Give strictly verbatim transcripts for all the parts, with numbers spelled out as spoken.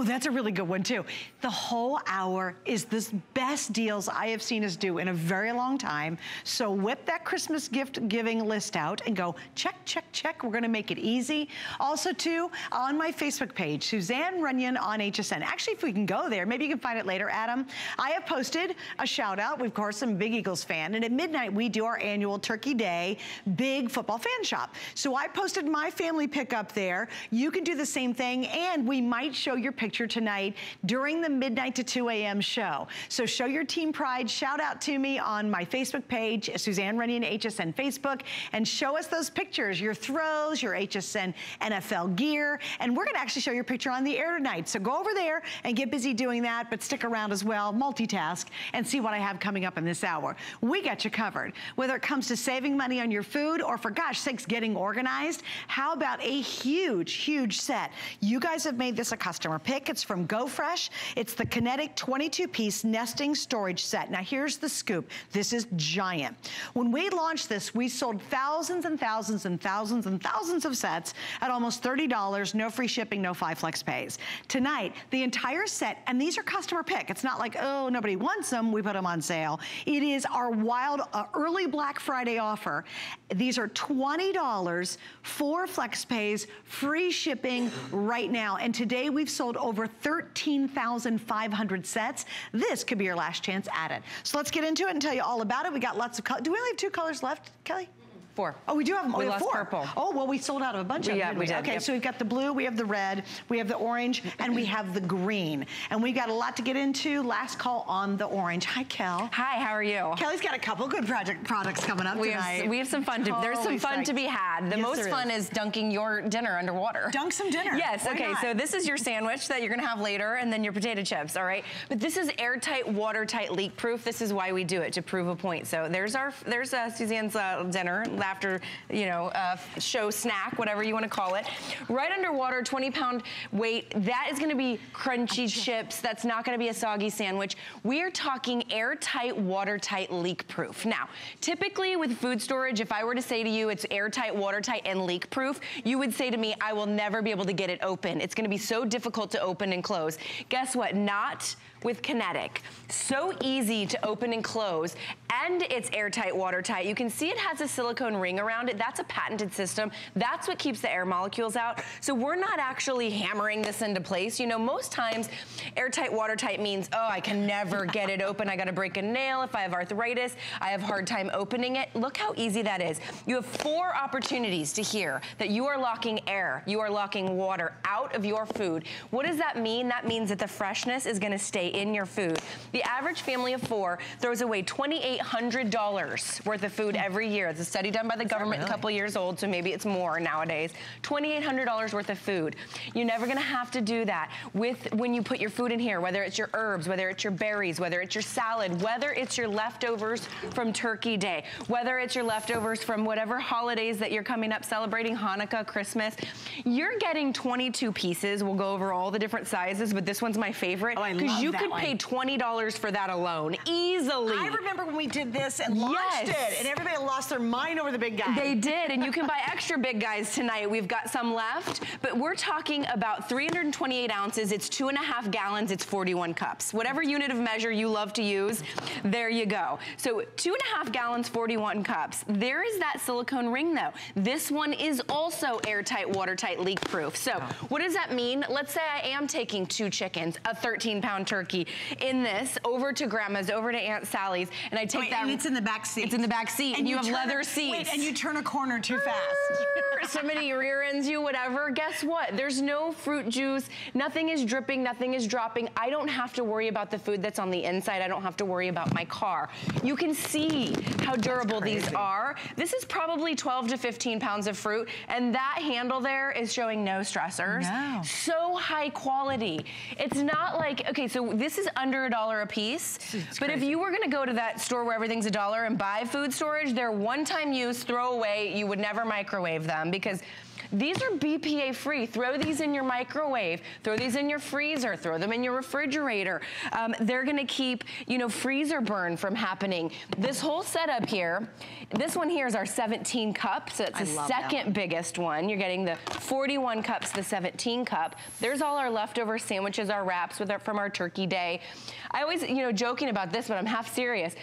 Oh, that's a really good one too. The whole hour is the best deals I have seen us do in a very long time. So whip that Christmas gift giving list out and go check, check, check. We're gonna make it easy. Also too, on my Facebook page, Suzanne Runyan on H S N. Actually, if we can go there, maybe you can find it later, Adam. I have posted a shout out. Of course, I'm a big Eagles fan. And at midnight, we do our annual Turkey Day big football fan shop. So I posted my family pick up there. You can do the same thing. And we might show your picture tonight during the midnight to two A M show. So show your team pride. Shout out to me on my Facebook page, Suzanne Runyan H S N Facebook, and show us those pictures, your throws, your H S N N F L gear. And we're going to actually show your picture on the air tonight. So go over there and get busy doing that, but stick around as well, multitask, and see what I have coming up in this hour. We got you covered. Whether it comes to saving money on your food or, for gosh sakes, getting organized, how about a huge, huge set? You guys have made this a customer pick. It's from GoFresh. It's the Kinetic twenty-two piece nesting storage set. Now here's the scoop. This is giant. When we launched this, we sold thousands and thousands and thousands and thousands of sets at almost thirty dollars, no free shipping, no five flex pays. Tonight, the entire set, and these are customer pick. It's not like, oh, nobody wants them, we put them on sale. It is our wild uh, early Black Friday offer. These are twenty dollars, four flex pays, free shipping right now. And today we've sold over thirteen thousand five hundred sets. This could be your last chance at it. So let's get into it and tell you all about it. We got lots of colors. Do we only have two colors left, Kelly? Four. Oh, we do have them. We, we have lost four. Purple. Oh, well, we sold out of a bunch we, of them. Yeah, we did. Okay, yep. So we've got the blue, we have the red, we have the orange, and we have the green. And we've got a lot to get into. Last call on the orange. Hi, Kel. Hi, how are you? Kelly's got a couple good project products coming up we tonight. Have, we have some fun. To, there's some fun psyched. to be had. The yes, most fun is. is dunking your dinner underwater. Dunk some dinner. Yes, Why okay, not? So this is your sandwich that you're going to have later, and then your potato chips, all right? But this is airtight, watertight, leak-proof. This is why we do it, to prove a point. So there's our there's uh, Suzanne's uh, dinner. After, you know, uh, show snack, whatever you want to call it. Right underwater, twenty pound weight. That is going to be crunchy chips. That's not going to be a soggy sandwich. We are talking airtight, watertight, leak proof. Now, typically with food storage, if I were to say to you it's airtight, watertight, and leak proof, you would say to me, I will never be able to get it open. It's going to be so difficult to open and close. Guess what? Not with Kinetic. So easy to open and close, and it's airtight, watertight. You can see it has a silicone ring around it. That's a patented system. That's what keeps the air molecules out. So we're not actually hammering this into place. You know, most times airtight, watertight means, oh, I can never get it open. I gotta break a nail. If I have arthritis, I have a hard time opening it. Look how easy that is. You have four opportunities to hear that you are locking air, you are locking water out of your food. What does that mean? That means that the freshness is gonna stay in your food. The average family of four throws away twenty-eight hundred dollars worth of food every year. It's a study done by the government, really? A couple years old, so maybe it's more nowadays. twenty-eight hundred dollars worth of food. You're never gonna have to do that with when you put your food in here, whether it's your herbs, whether it's your berries, whether it's your salad, whether it's your leftovers from Turkey Day, whether it's your leftovers from whatever holidays that you're coming up celebrating, Hanukkah, Christmas. You're getting twenty-two pieces. We'll go over all the different sizes, but this one's my favorite. Oh, I love you that. You could pay twenty dollars for that alone, easily. I remember when we did this and launched yes. it, and everybody lost their mind over the big guy. They did, and you can buy extra big guys tonight. We've got some left, but we're talking about three hundred twenty-eight ounces. It's two and a half gallons. It's forty-one cups. Whatever unit of measure you love to use, there you go. So two and a half gallons, forty-one cups. There is that silicone ring, though. This one is also airtight, watertight, leak-proof. So what does that mean? Let's say I am taking two chickens, a thirteen pound turkey, in this, over to Grandma's, over to Aunt Sally's, and I take wait, that. And it's in the back seat. It's in the back seat, and, and you, you have leather a, seats. Wait, and you turn a corner too fast. Somebody rear ends you, whatever. Guess what? There's no fruit juice. Nothing is dripping. Nothing is dropping. I don't have to worry about the food that's on the inside. I don't have to worry about my car. You can see how durable these are. This is probably twelve to fifteen pounds of fruit, and that handle there is showing no stressors. No. So high quality. It's not like, okay, so this is under a dollar a piece, it's but crazy. If you were gonna go to that store where everything's a dollar and buy food storage, they're one-time use, throw away, you would never microwave them because These are B P A free. Throw these in your microwave, throw these in your freezer, throw them in your refrigerator. Um, they're gonna keep, you know, freezer burn from happening. This whole setup here, this one here is our seventeen cup, so it's the second biggest one. You're getting the forty-one cups, the seventeen cup. There's all our leftover sandwiches, our wraps with our, from our turkey day. I always, you know, joking about this, but I'm half serious.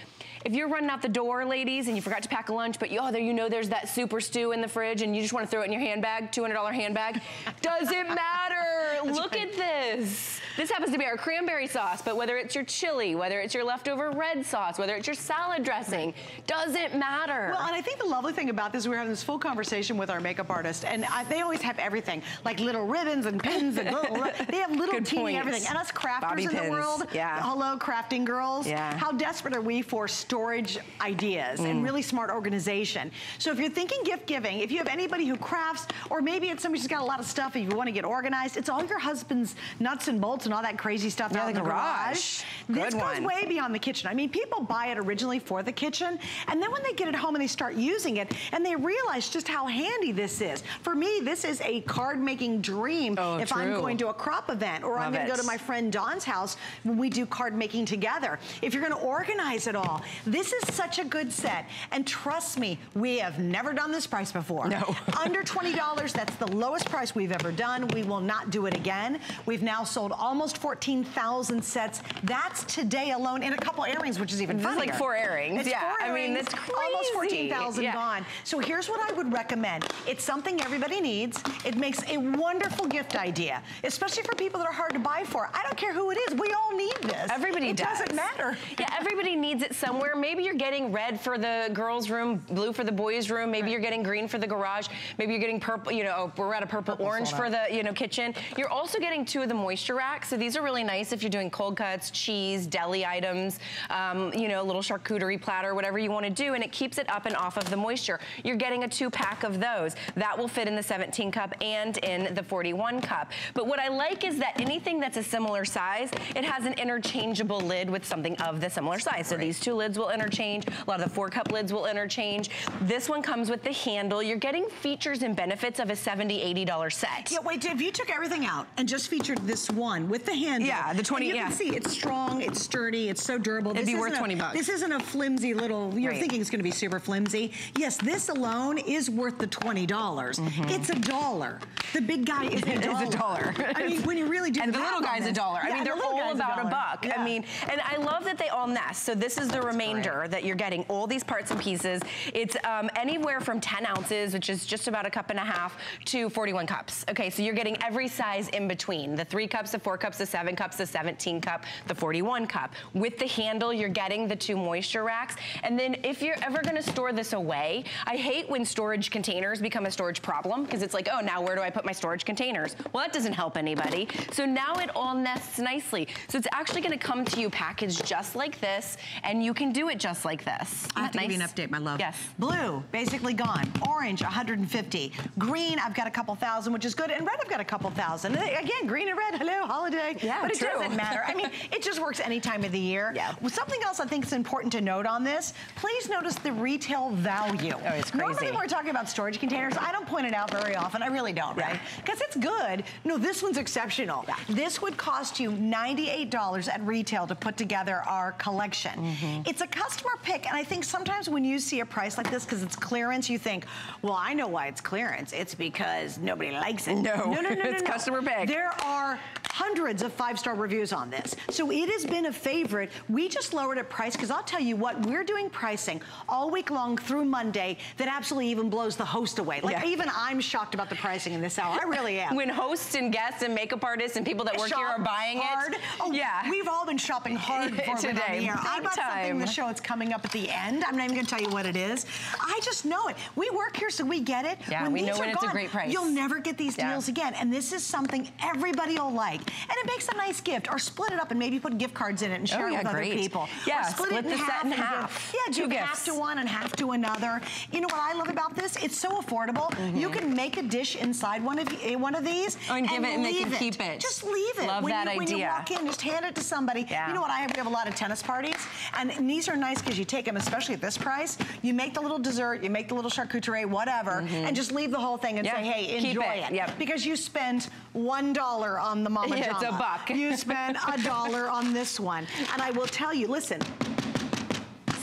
If you're running out the door, ladies, and you forgot to pack a lunch, but you, oh, there, you know there's that super stew in the fridge and you just wanna throw it in your handbag, two hundred dollar handbag, doesn't matter. Look right. at this. This happens to be our cranberry sauce, but whether it's your chili, whether it's your leftover red sauce, whether it's your salad dressing, right. doesn't matter. Well, and I think the lovely thing about this, we were having this full conversation with our makeup artist, and I, they always have everything, like little ribbons and pins and little, they have little Good teeny point. everything. And us crafters Bobby in pins. the world, yeah. hello crafting girls, yeah. how desperate are we for storage ideas mm. and really smart organization. So if you're thinking gift giving, if you have anybody who crafts, or maybe it's somebody who's got a lot of stuff and you want to get organized, it's all your husband's nuts and bolts and all that crazy stuff yeah, out in the garage. Good this one. goes way beyond the kitchen. I mean, people buy it originally for the kitchen, and then when they get it home and they start using it, and they realize just how handy this is. For me, this is a card-making dream oh, if true. I'm going to a crop event, or Love I'm going to go to my friend Dawn's house when we do card-making together. If you're going to organize it all, this is such a good set, and trust me, we have never done this price before. No. Under twenty dollars, that's the lowest price we've ever done. We will not do it again. We've now sold almost fourteen thousand sets. That's today alone, and a couple earrings, which is even funnier. It's like four earrings. It's yeah, four earrings, I mean, that's crazy. Almost fourteen thousand yeah. gone. So here's what I would recommend. It's something everybody needs. It makes a wonderful gift idea, especially for people that are hard to buy for. I don't care who it is. We all need this. Everybody it does. It doesn't matter. Yeah, everybody needs it somewhere. Maybe you're getting red for the girls' room, blue for the boys' room. Maybe right. you're getting green for the garage. Maybe you're getting purple, you know, we're out of purple, purple orange for the, you know, kitchen. You're also getting two of the moisture racks. So these are really nice if you're doing cold cuts, cheese, deli items, um, you know, a little charcuterie platter, whatever you want to do, and it keeps it up and off of the moisture. You're getting a two pack of those. That will fit in the seventeen cup and in the forty-one cup. But what I like is that anything that's a similar size, it has an interchangeable lid with something of the similar size. So right. these two lids will interchange. A lot of the four cup lids will interchange. This one comes with the handle. You're getting features and benefits of a seventy, eighty dollar set. Yeah, wait, if you took everything out and just featured this one with the handle. Yeah, the twenty, you yeah. You can see it's strong, it's sturdy, it's so durable. It'd this be worth a, twenty bucks. This isn't a flimsy little, you're right. thinking it's gonna be super flimsy. Yes, this alone is worth the twenty dollars. Mm-hmm. It's a dollar. The big guy is a dollar. It's a dollar. I mean, when you really do And the little guy's this, a dollar. Yeah, I mean, they're the all about a, a buck. Yeah. I mean, and I love that they all nest. So this is the That's remainder great. that you're getting, all these parts and pieces. It's um, anywhere from ten ounces, which is just about a cup and a half, to forty-one cups. Okay, so you're getting every size in between. The three cups, the four cups, the seven cups, the seventeen cup, the forty-one cup. With the handle, you're getting the two moisture racks. And then if you're ever gonna store this away, I hate when storage containers become a storage problem, because it's like, oh, now where do I put my storage containers? Well, that doesn't help anybody. So now it all nests nicely. So it's actually gonna come to you packaged just like this, and you can do it just like this. Isn't I have to nice? give you an update, my love. Yes. Blue, basically gone. Orange, one hundred fifty. Green, I've got a couple thousand, which is good. And red, I've got a couple thousand. Again, green and red, hello, holiday. Yeah, but true. It doesn't matter. I mean, it just works any time of the year. Yeah. Well, something else I think is important to note on this, please notice the retail value. Oh, it's crazy. Normally when we're talking about storage containers, I don't point it out very often. I really don't, yeah. right? Because it's good. No, this one's exceptional. Yeah. This would cost you ninety-eight dollars at retail to put together our collection. Mm-hmm. It's a customer pick, and I think sometimes when you see a price like this, because it's clearance, you think, well, I know why it's clearance. It's because nobody likes it. No, no, no, no, no It's no. customer pick. There are hundreds of five-star reviews on this. So it has been a favorite. We just lowered a price, because I'll tell you what, we're doing pricing all week long through Monday that absolutely even blows the host away. Like, yeah. even I'm shocked about the pricing in this hour. I really am. When hosts and guests and makeup artists and people that work Shop here are buying hard. it. Oh, yeah. We've all been shopping hard for today. On the air. I bought time. something in the show. It's coming up at the end. I'm not even going to tell you what it is. I just know it. We work here, so we get it. Yeah, when we know when it's gone, a great price. You'll never get these yeah. deals again. And this is something everybody will like. And it makes a nice gift. Or split it up and maybe put gift cards in it and share oh, yeah, it with great. other people. Yeah, or split, split it in half. In and half. Give, yeah, two do half to one and half to another. You know what I love about this? It's so affordable. Mm-hmm. You can make a dish inside one of one of these. Oh, and, and give it and they can keep it. Just leave it. Love when that you, idea. When you walk in, just hand it to somebody. Yeah. You know what I have? We have a lot of tennis parties. And these are nice because you take them, especially at this price. You make the little dessert, you make the little charcuterie, whatever, mm-hmm. and just leave the whole thing and yep. say, hey, enjoy it. it. Yep. Because you spend one dollar on the mama jama. It's a buck. You spend a dollar on this one. And I will tell you, listen.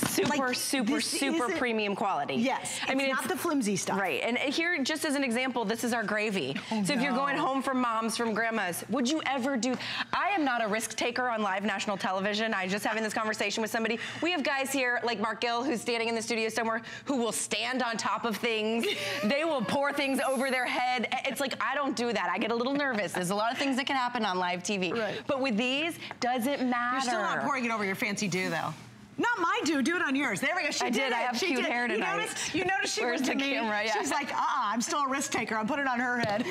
Super, like, super, super premium quality. Yes. I mean, it's not it's, the flimsy stuff. Right. And here, just as an example, this is our gravy. Oh, so no. if you're going home from moms, from grandmas, would you ever do... I am not a risk taker on live national television. I was just having this conversation with somebody. We have guys here, like Mark Gill, who's standing in the studio somewhere, who will stand on top of things. They will pour things over their head. It's like, I don't do that. I get a little nervous. There's a lot of things that can happen on live T V. Right. But with these, doesn't matter. You're still not pouring it over your fancy do, though. Not my do, do it on yours. There we go. She I did. did I have she cute did. hair tonight. You noticed, you noticed she Where's was the me. camera? Yeah. She's like, uh, uh I'm still a risk taker. I'll put it on her head.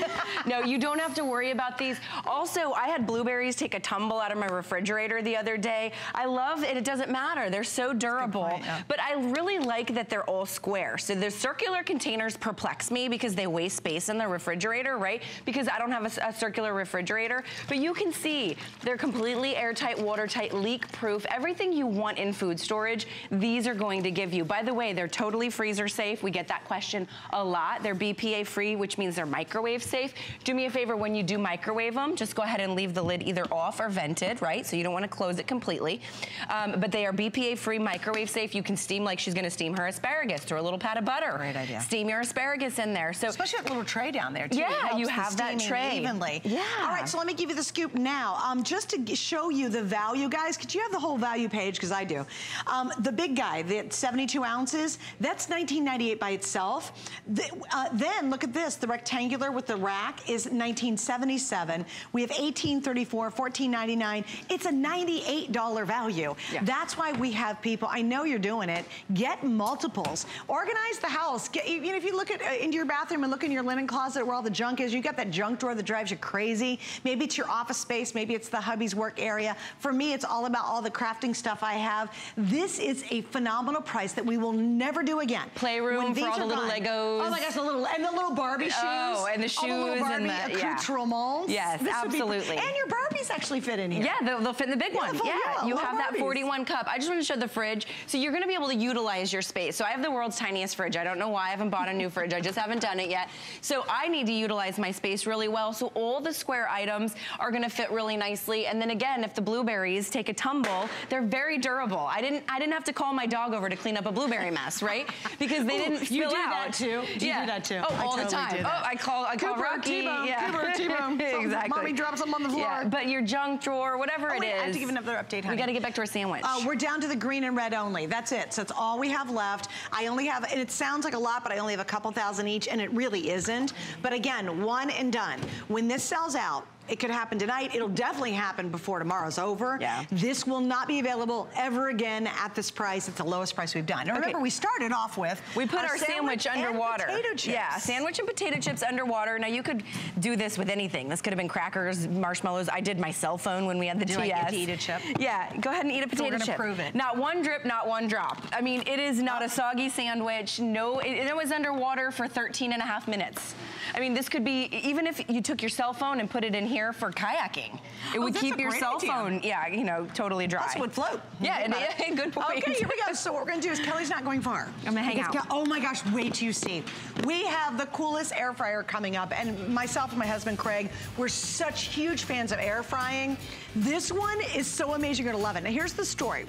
No, you don't have to worry about these. Also, I had blueberries take a tumble out of my refrigerator the other day. I love it. It doesn't matter. They're so durable. Point, yeah. But I really like that they're all square. So the circular containers perplex me because they waste space in the refrigerator, right? Because I don't have a, a circular refrigerator. But you can see they're completely airtight, watertight, leak-proof. Everything you want in food storage, these are going to give you. By the way, they're totally freezer safe. We get that question a lot. They're B P A free, which means they're microwave safe. Do me a favor, when you do microwave them, just go ahead and leave the lid either off or vented, right? So you don't want to close it completely. Um, but they are B P A free, microwave safe. You can steam like she's going to steam her asparagus. Throw a little pat of butter. Great idea. Steam your asparagus in there. So especially that little tray down there too. Yeah, you have that tray evenly. Yeah. All right, so let me give you the scoop now. Um, just to show you the value, guys. Could you have the whole value page? Because I do. Um, the big guy, the seventy-two ounces, that's nineteen ninety-eight by itself. The, uh, then look at this, the rectangular with the rack is nineteen seventy-seven. We have eighteen thirty-four, fourteen ninety-nine. It's a ninety-eight dollar value. Yeah. That's why we have people. I know you're doing it. Get multiples. Organize the house. Get, you know, if you look at, uh, into your bathroom and look in your linen closet where all the junk is, you got that junk drawer that drives you crazy. Maybe it's your office space. Maybe it's the hubby's work area. For me, it's all about all the crafting stuff I have. This is a phenomenal price that we will never do again. Playroom for all the little gone, Legos. Oh my gosh, the little, and the little Barbie shoes. Oh, and the shoes. All the little Barbie and the, accoutrements. Yeah. Yes, this absolutely. Be, and your Barbies actually fit in here. Yeah, they'll, they'll fit in the big yeah, one. The full, yeah, yeah, you have Barbies. That forty-one cup. I just want to show the fridge. So you're going to be able to utilize your space. So I have the world's tiniest fridge. I don't know why I haven't bought a new fridge. I just haven't done it yet. So I need to utilize my space really well. So all the square items are going to fit really nicely. And then again, if the blueberries take a tumble, they're very durable. I didn't. I didn't have to call my dog over to clean up a blueberry mess, right? Because they Ooh, didn't spill out. You do that too. Do yeah. You do that too. Oh, I all totally the time. Oh, I call. I call Cooper, Rocky. Yeah. Cooper, T-Bone. Exactly. Mommy drops them on the floor. Yeah. But your junk drawer, whatever oh, it wait, is. I have to give another update, honey. We got to get back to our sandwich. Uh, we're down to the green and red only. That's it. So that's all we have left. I only have, and it sounds like a lot, but I only have a couple thousand each, and it really isn't. But again, one and done. When this sells out. It could happen tonight. It'll definitely happen before tomorrow's over. Yeah. This will not be available ever again at this price. It's the lowest price we've done. Now remember, okay. we started off with we put our sandwich, sandwich underwater. And potato chips. Yeah, sandwich and potato chips underwater. Now you could do this with anything. This could have been crackers, marshmallows. I did my cell phone when we had the T S. Do you like to eat a chip? Yeah. Go ahead and eat a potato so we're gonna chip. Prove it. Not one drip, not one drop. I mean, it is not oh. a soggy sandwich. No, it, it was underwater for thirteen and a half minutes. I mean, this could be even if you took your cell phone and put it in here for kayaking. It oh, would keep your cell idea. phone, yeah, you know, totally dry. Plus it would float. Yeah, and, yeah, good point. Okay, here we go. So what we're gonna do is Kelly's not going far. I'm gonna hang out. Oh my gosh, wait till you see. We have the coolest air fryer coming up, and myself and my husband Craig, we're such huge fans of air frying. This one is so amazing, you're gonna love it. Now here's the story.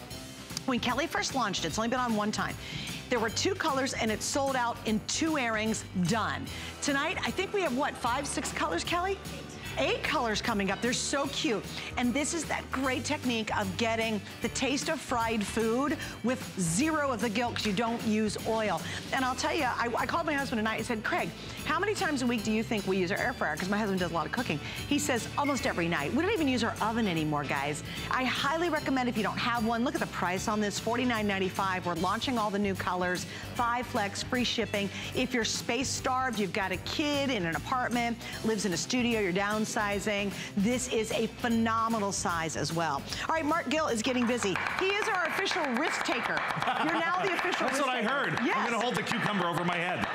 When Kelly first launched it, it's only been on one time. There were two colors and it sold out in two airings, done. Tonight, I think we have what, five, six colors, Kelly? Eight colors coming up. They're so cute. And this is that great technique of getting the taste of fried food with zero of the guilt because you don't use oil. And I'll tell you, I, I called my husband tonight and said, Craig, how many times a week do you think we use our air fryer? Because my husband does a lot of cooking. He says almost every night. We don't even use our oven anymore, guys. I highly recommend if you don't have one, look at the price on this, forty-nine ninety-five. We're launching all the new colors, five flex, free shipping. If you're space starved, you've got a kid in an apartment, lives in a studio, you're down downsizing. This is a phenomenal size as well. All right, Mark Gill is getting busy. He is our official risk taker. You're now the official risk taker. That's what I heard. Yes. I'm going to hold the cucumber over my head.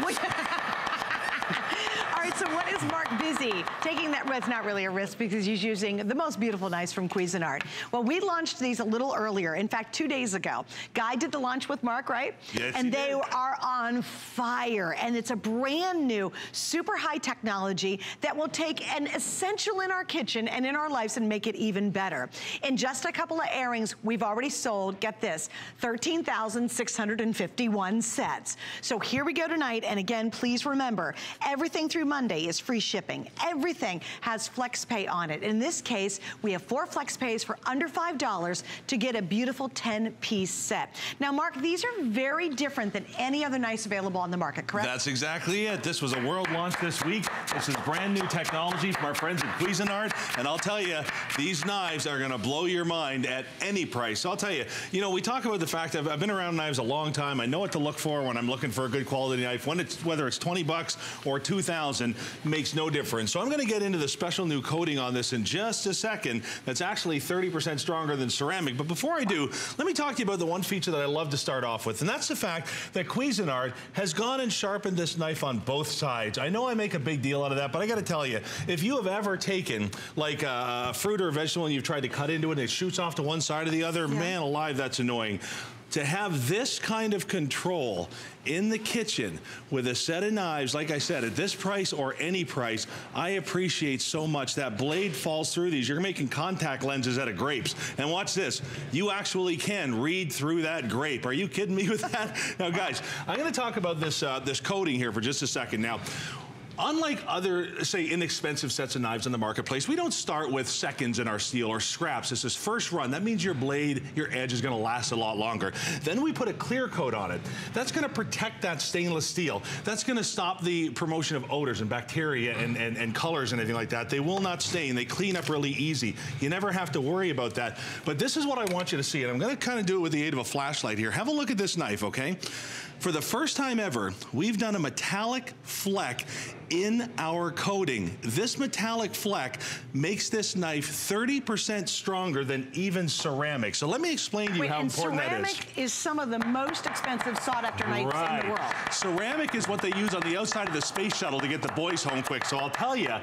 All right, so what is Mark busy? Taking that, that's not really a risk because he's using the most beautiful knives from Cuisinart. Well, we launched these a little earlier. In fact, two days ago. Guy did the launch with Mark, right? Yes, And they did. Are on fire. And it's a brand new, super high technology that will take an essential in our kitchen and in our lives and make it even better. In just a couple of airings, we've already sold, get this, thirteen thousand six hundred fifty-one sets. So here we go tonight. And again, please remember, everything through Monday is free shipping. Everything has flex pay on it. In this case, we have four flex pays for under five dollars to get a beautiful ten piece set. Now, Mark, these are very different than any other knives available on the market, correct? That's exactly it. This was a world launch this week. This is brand new technology from our friends at Cuisinart. And I'll tell you, these knives are going to blow your mind at any price. So I'll tell you, you know, we talk about the fact that I've been around knives a long time. I know what to look for when I'm looking for a good quality knife. When it's, whether it's twenty bucks or two thousand, makes no difference. So I'm going to get into the special new coating on this in just a second that's actually thirty percent stronger than ceramic. But before I do, let me talk to you about the one feature that I love to start off with, and that's the fact that Cuisinart has gone and sharpened this knife on both sides. I know I make a big deal out of that, but I got to tell you, if you have ever taken like a fruit or a vegetable and you've tried to cut into it and it shoots off to one side or the other, yeah. man alive, that's annoying. To have this kind of control in the kitchen with a set of knives, like I said, at this price or any price, I appreciate so much. That blade falls through these. You're making contact lenses out of grapes. And watch this. You actually can read through that grape. Are you kidding me with that? Now, guys, I'm going to talk about this, uh, this coating here for just a second. Now, unlike other, say, inexpensive sets of knives in the marketplace, we don't start with seconds in our steel or scraps. This is first run. That means your blade, your edge is gonna last a lot longer. Then we put a clear coat on it. That's gonna protect that stainless steel. That's gonna stop the promotion of odors and bacteria and, and, and colors and anything like that. They will not stain. They clean up really easy. You never have to worry about that. But this is what I want you to see, and I'm gonna kinda do it with the aid of a flashlight here. Have a look at this knife, okay? For the first time ever, we've done a metallic fleck in our coating. This metallic fleck makes this knife thirty percent stronger than even ceramic. So let me explain to you Wait, how important that is. Ceramic is some of the most expensive sought after knives right. in the world. Ceramic is what they use on the outside of the space shuttle to get the boys home quick. So I'll tell you,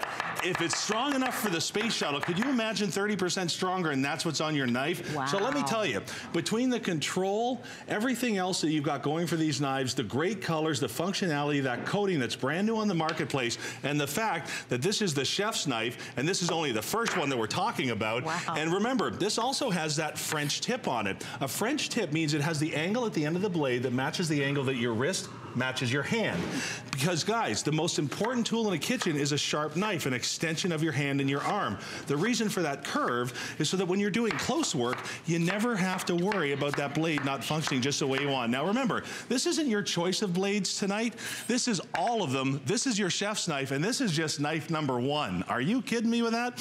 if it's strong enough for the space shuttle, could you imagine thirty percent stronger and that's what's on your knife? Wow. So let me tell you, between the control, everything else that you've got going for these knives, the great colors, the functionality, that coating that's brand new on the market, place, and the fact that this is the chef's knife, and this is only the first one that we're talking about. Wow. And remember, this also has that French tip on it. A French tip means it has the angle at the end of the blade that matches the angle that your wrist matches your hand. Because guys, the most important tool in a kitchen is a sharp knife, an extension of your hand and your arm. The reason for that curve is so that when you're doing close work, you never have to worry about that blade not functioning just the way you want. Now remember, this isn't your choice of blades tonight. This is all of them. This is your chef's knife, and this is just knife number one. Are you kidding me with that?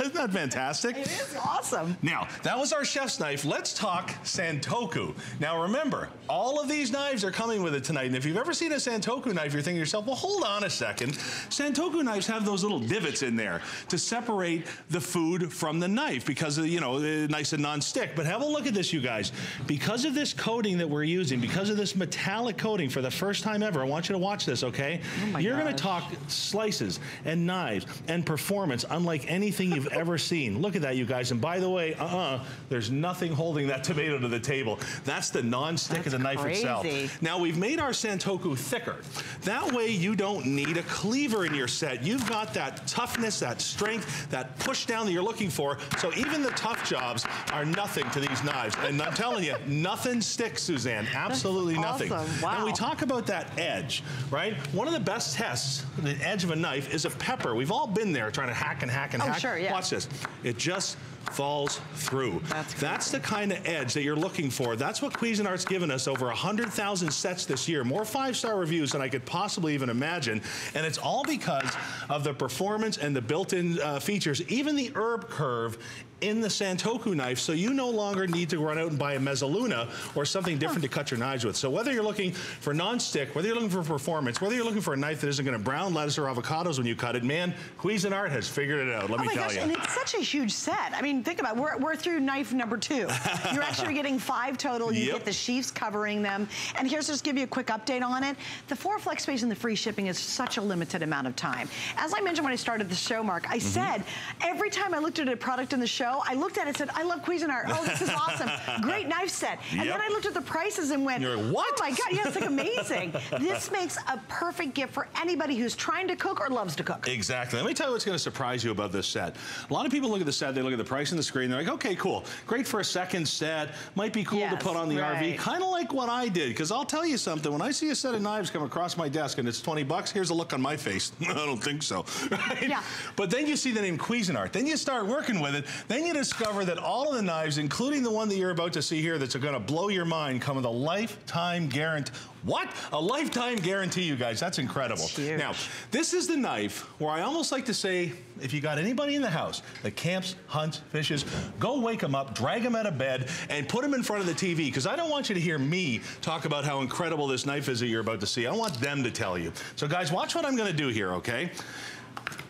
Isn't that fantastic? It is awesome. Now, that was our chef's knife. Let's talk Santoku. Now remember, all of these knives are coming with it tonight, and if you've ever seen a Santoku knife, you're thinking to yourself, well, hold on a second. Santoku knives have those little divots in there to separate the food from the knife because, you know, they're nice and non-stick. But have a look at this, you guys. Because of this coating that we're using, because of this metallic coating for the first time ever, I want you to watch this, okay? Oh my you're gosh. Gonna talk slices and knives and performance unlike anything you've ever seen. Look at that, you guys. And by the way, uh-uh, there's nothing holding that tomato to the table. That's the non-stick of the knife crazy. Itself. Now, we've made our Santoku thicker. That way, you don't need a cleaver in your set. You've got that toughness, that strength, that push down that you're looking for. So even the tough jobs are nothing to these knives. And I'm telling you, nothing sticks, Suzanne. Absolutely awesome. Nothing. Wow. And we talk about that edge, right? One of the best tests, the edge of a knife, is a pepper. We've all been there trying to hack and hack and oh, hack. Sure, yeah. Watch this. It just falls through. That's, That's the kind of edge that you're looking for. That's what Cuisinart's given us over one hundred thousand sets this year. More five-star reviews than I could possibly even imagine. And it's all because of the performance and the built-in uh, features. Even the herb curve in the Santoku knife, so you no longer need to run out and buy a Mezzaluna or something different to cut your knives with. So whether you're looking for non-stick, whether you're looking for performance, whether you're looking for a knife that isn't going to brown lettuce or avocados when you cut it, man, Cuisinart has figured it out, let oh me tell gosh, you. And it's such a huge set. I mean, think about it. We're, we're through knife number two. You're actually getting five total. You yep. get the sheaths covering them. And here's just give you a quick update on it. The four flex pays and the free shipping is such a limited amount of time. As I mentioned when I started the show, Mark, I mm-hmm. said every time I looked at a product in the show, I looked at it and said, I love Cuisinart. Oh, this is awesome. Great knife set. And yep. then I looked at the prices and went, like, what? Oh my God, yeah, it's like amazing. This makes a perfect gift for anybody who's trying to cook or loves to cook. Exactly. Let me tell you what's going to surprise you about this set. A lot of people look at the set, they look at the price on the screen, they're like, okay, cool. Great for a second set. Might be cool yes, to put on the right. R V. Kind of like what I did, because I'll tell you something. When I see a set of knives come across my desk and it's twenty bucks, here's a look on my face. I don't think so. Right? Yeah. But then you see the name Cuisinart. Then you start working with it. Then you discover that all of the knives, including the one that you're about to see here that's going to blow your mind, come with a lifetime guarantee. What? A lifetime guarantee, you guys. That's incredible. That's huge. Now, this is the knife where I almost like to say, if you got anybody in the house that camps, hunts, fishes, go wake them up, drag them out of bed, and put them in front of the T V, because I don't want you to hear me talk about how incredible this knife is that you're about to see. I want them to tell you. So, guys, watch what I'm going to do here, okay?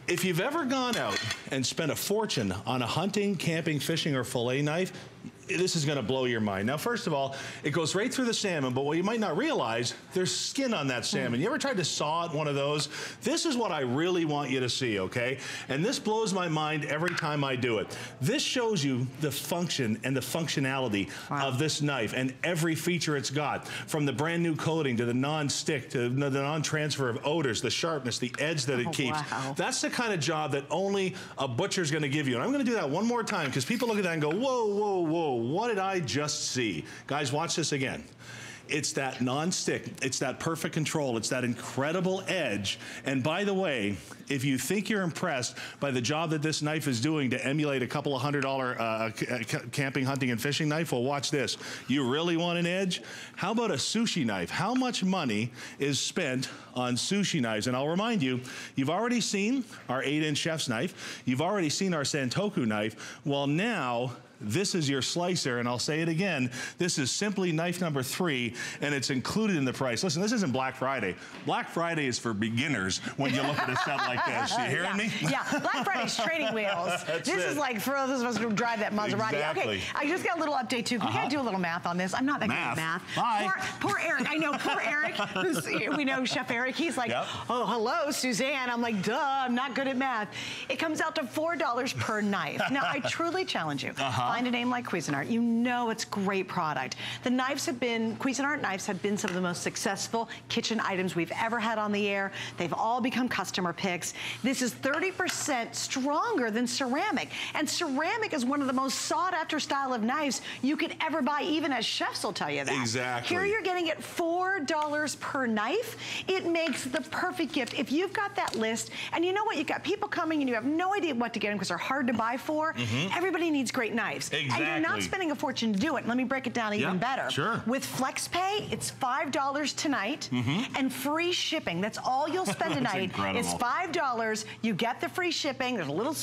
If you've ever gone out and spent a fortune on a hunting, camping, fishing, or fillet knife, this is going to blow your mind. Now, first of all, it goes right through the salmon, but what you might not realize, there's skin on that salmon. You ever tried to saw at one of those? This is what I really want you to see, okay? And this blows my mind every time I do it. This shows you the function and the functionality wow. of this knife and every feature it's got, from the brand new coating to the non-stick, to the non-transfer of odors, the sharpness, the edge that it oh, keeps. Wow. That's the kind of job that only a butcher's going to give you. And I'm going to do that one more time, because people look at that and go, whoa, whoa, whoa. What did I just see? Guys, watch this again. It's that non-stick, it's that perfect control, it's that incredible edge. And by the way, if you think you're impressed by the job that this knife is doing to emulate a couple of hundred dollar uh, camping, hunting, and fishing knife, well, watch this. You really want an edge? How about a sushi knife? How much money is spent on sushi knives? And I'll remind you, you've already seen our eight inch chef's knife, you've already seen our Santoku knife. Well, now, this is your slicer, and I'll say it again, this is simply knife number three, and it's included in the price. Listen, this isn't Black Friday. Black Friday is for beginners when you look at a set like this. You hearing yeah. me? Yeah, Black Friday's training wheels. That's this it. is like for those of us who drive that Maserati. Exactly. Okay, I just got a little update, too. We uh -huh. gotta do a little math on this. I'm not that math. good at math. Bye. Poor, poor Eric. I know, poor Eric. Who's, we know Chef Eric. He's like, yep. oh, hello, Suzanne. I'm like, duh, I'm not good at math. It comes out to four dollars per knife. Now, I truly challenge you. Uh -huh. Find a name like Cuisinart. You know it's great product. The knives have been, Cuisinart knives have been some of the most successful kitchen items we've ever had on the air. They've all become customer picks. This is thirty percent stronger than ceramic. And ceramic is one of the most sought after style of knives you could ever buy, even as chefs will tell you that. Exactly. Here you're getting it four dollars per knife. It makes the perfect gift. If you've got that list, and you know what, you've got people coming and you have no idea what to get them because they're hard to buy for. Mm-hmm. Everybody needs great knives. Exactly. And you're not spending a fortune to do it. Let me break it down even yeah, better. Sure. With FlexPay, it's five dollars tonight mm-hmm. and free shipping. That's all you'll spend tonight is five dollars. You get the free shipping. There's a little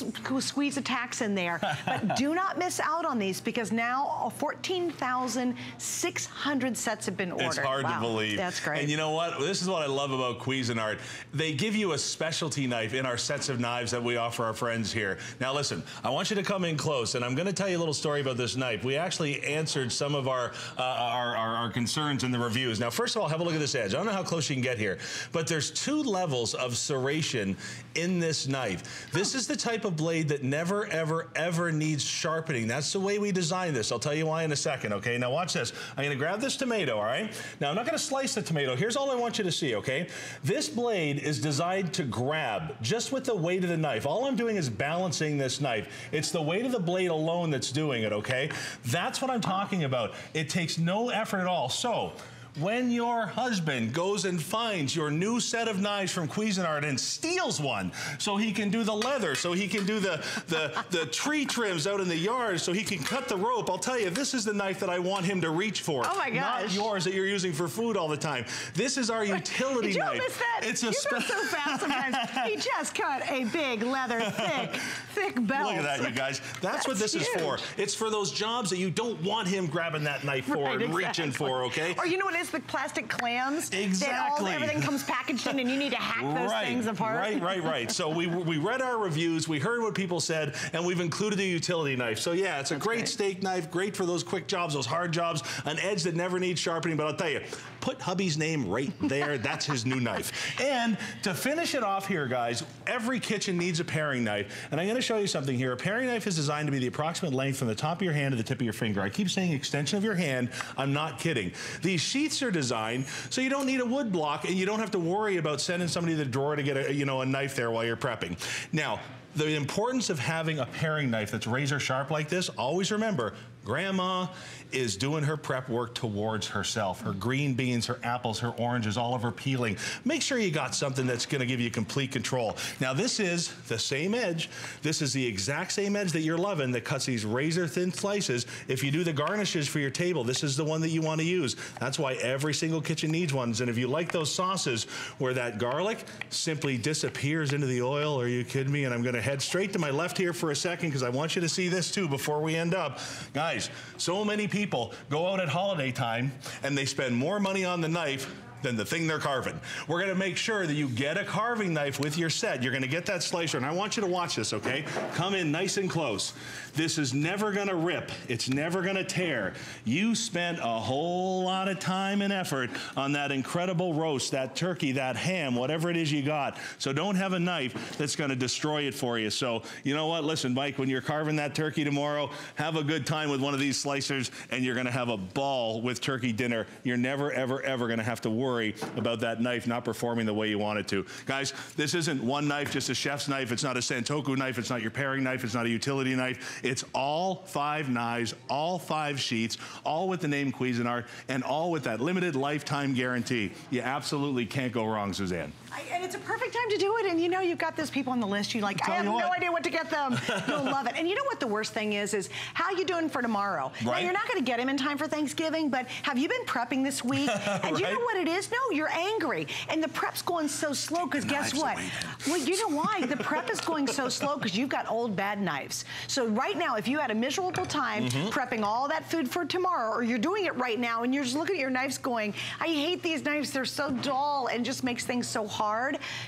squeeze of tax in there. But do not miss out on these, because now fourteen thousand six hundred sets have been ordered. It's hard wow. to believe. That's great. And you know what? This is what I love about Cuisinart. They give you a specialty knife in our sets of knives that we offer our friends here. Now listen, I want you to come in close, and I'm going to tell you a little story about this knife. We actually answered some of our, uh, our, our, our concerns in the reviews. Now, first of all, have a look at this edge. I don't know how close you can get here, but there's two levels of serration in this knife. This is the type of blade that never, ever, ever needs sharpening. That's the way we designed this. I'll tell you why in a second, okay? Now, watch this. I'm gonna grab this tomato, all right? Now, I'm not gonna slice the tomato. Here's all I want you to see, okay? This blade is designed to grab just with the weight of the knife. All I'm doing is balancing this knife. It's the weight of the blade alone that's doing it, okay? That's what I'm talking about. It takes no effort at all. So when your husband goes and finds your new set of knives from Cuisinart and steals one so he can do the leather, so he can do the, the, the tree trims out in the yard, so he can cut the rope, I'll tell you, this is the knife that I want him to reach for. Oh my gosh. Not yours that you're using for food all the time. This is our utility Did you knife. Miss that? It's a you go so fast sometimes. He just cut a big leather, thick, thick belt. Look at that, you guys. That's, That's what this huge. is for. It's for those jobs that you don't want him grabbing that knife for right, and exactly. reaching for, okay? Or you know what it is? The plastic clams. Exactly. That all, everything comes packaged in and you need to hack those right, things apart. Right, right, right. So we, we read our reviews, we heard what people said, and we've included a utility knife. So yeah, it's a That's great right. steak knife, great for those quick jobs, those hard jobs, an edge that never needs sharpening, but I'll tell you, put hubby's name right there. That's his new knife. And to finish it off here, guys, every kitchen needs a paring knife. And I'm going to show you something here. A paring knife is designed to be the approximate length from the top of your hand to the tip of your finger. I keep saying extension of your hand. I'm not kidding. These sheaths are designed so you don't need a wood block and you don't have to worry about sending somebody to the drawer to get a, you know, a knife there while you're prepping. Now, the importance of having a paring knife that's razor sharp like this, always remember, Grandma is doing her prep work towards herself. Her green beans, her apples, her oranges, all of her peeling. Make sure you got something that's gonna give you complete control. Now this is the same edge. This is the exact same edge that you're loving that cuts these razor thin slices. If you do the garnishes for your table, this is the one that you wanna use. That's why every single kitchen needs ones. And if you like those sauces where that garlic simply disappears into the oil, are you kidding me? And I'm gonna head straight to my left here for a second because I want you to see this too before we end up. Guys, so many people go out at holiday time and they spend more money on the knife than the thing they're carving. We're gonna make sure that you get a carving knife with your set. You're gonna get that slicer, and I want you to watch this, okay? Come in nice and close. This is never gonna rip. It's never gonna tear. You spent a whole lot of time and effort on that incredible roast, that turkey, that ham, whatever it is you got. So don't have a knife that's gonna destroy it for you. So you know what? Listen, Mike, when you're carving that turkey tomorrow, have a good time with one of these slicers, and you're gonna have a ball with turkey dinner. You're never, ever, ever gonna have to worry about that knife not performing the way you want it to. Guys, this isn't one knife, just a chef's knife. It's not a Santoku knife. It's not your paring knife. It's not a utility knife. It's all five knives, all five sheaths, all with the name Cuisinart, and all with that limited lifetime guarantee. You absolutely can't go wrong, Suzanne. I, and it's a perfect time to do it. And you know, you've got those people on the list. You're like, I have no idea what to get them. You'll love it. And you know what the worst thing is, is how you doing for tomorrow? Right. Now, you're not going to get them in time for Thanksgiving, but have you been prepping this week? And right? You know what it is? No, you're angry. And the prep's going so slow because guess what? Well, you know why? The prep is going so slow because you've got old bad knives. So right now, if you had a miserable time mm-hmm. prepping all that food for tomorrow, or you're doing it right now and you're just looking at your knives going, I hate these knives. They're so dull and just makes things so hard.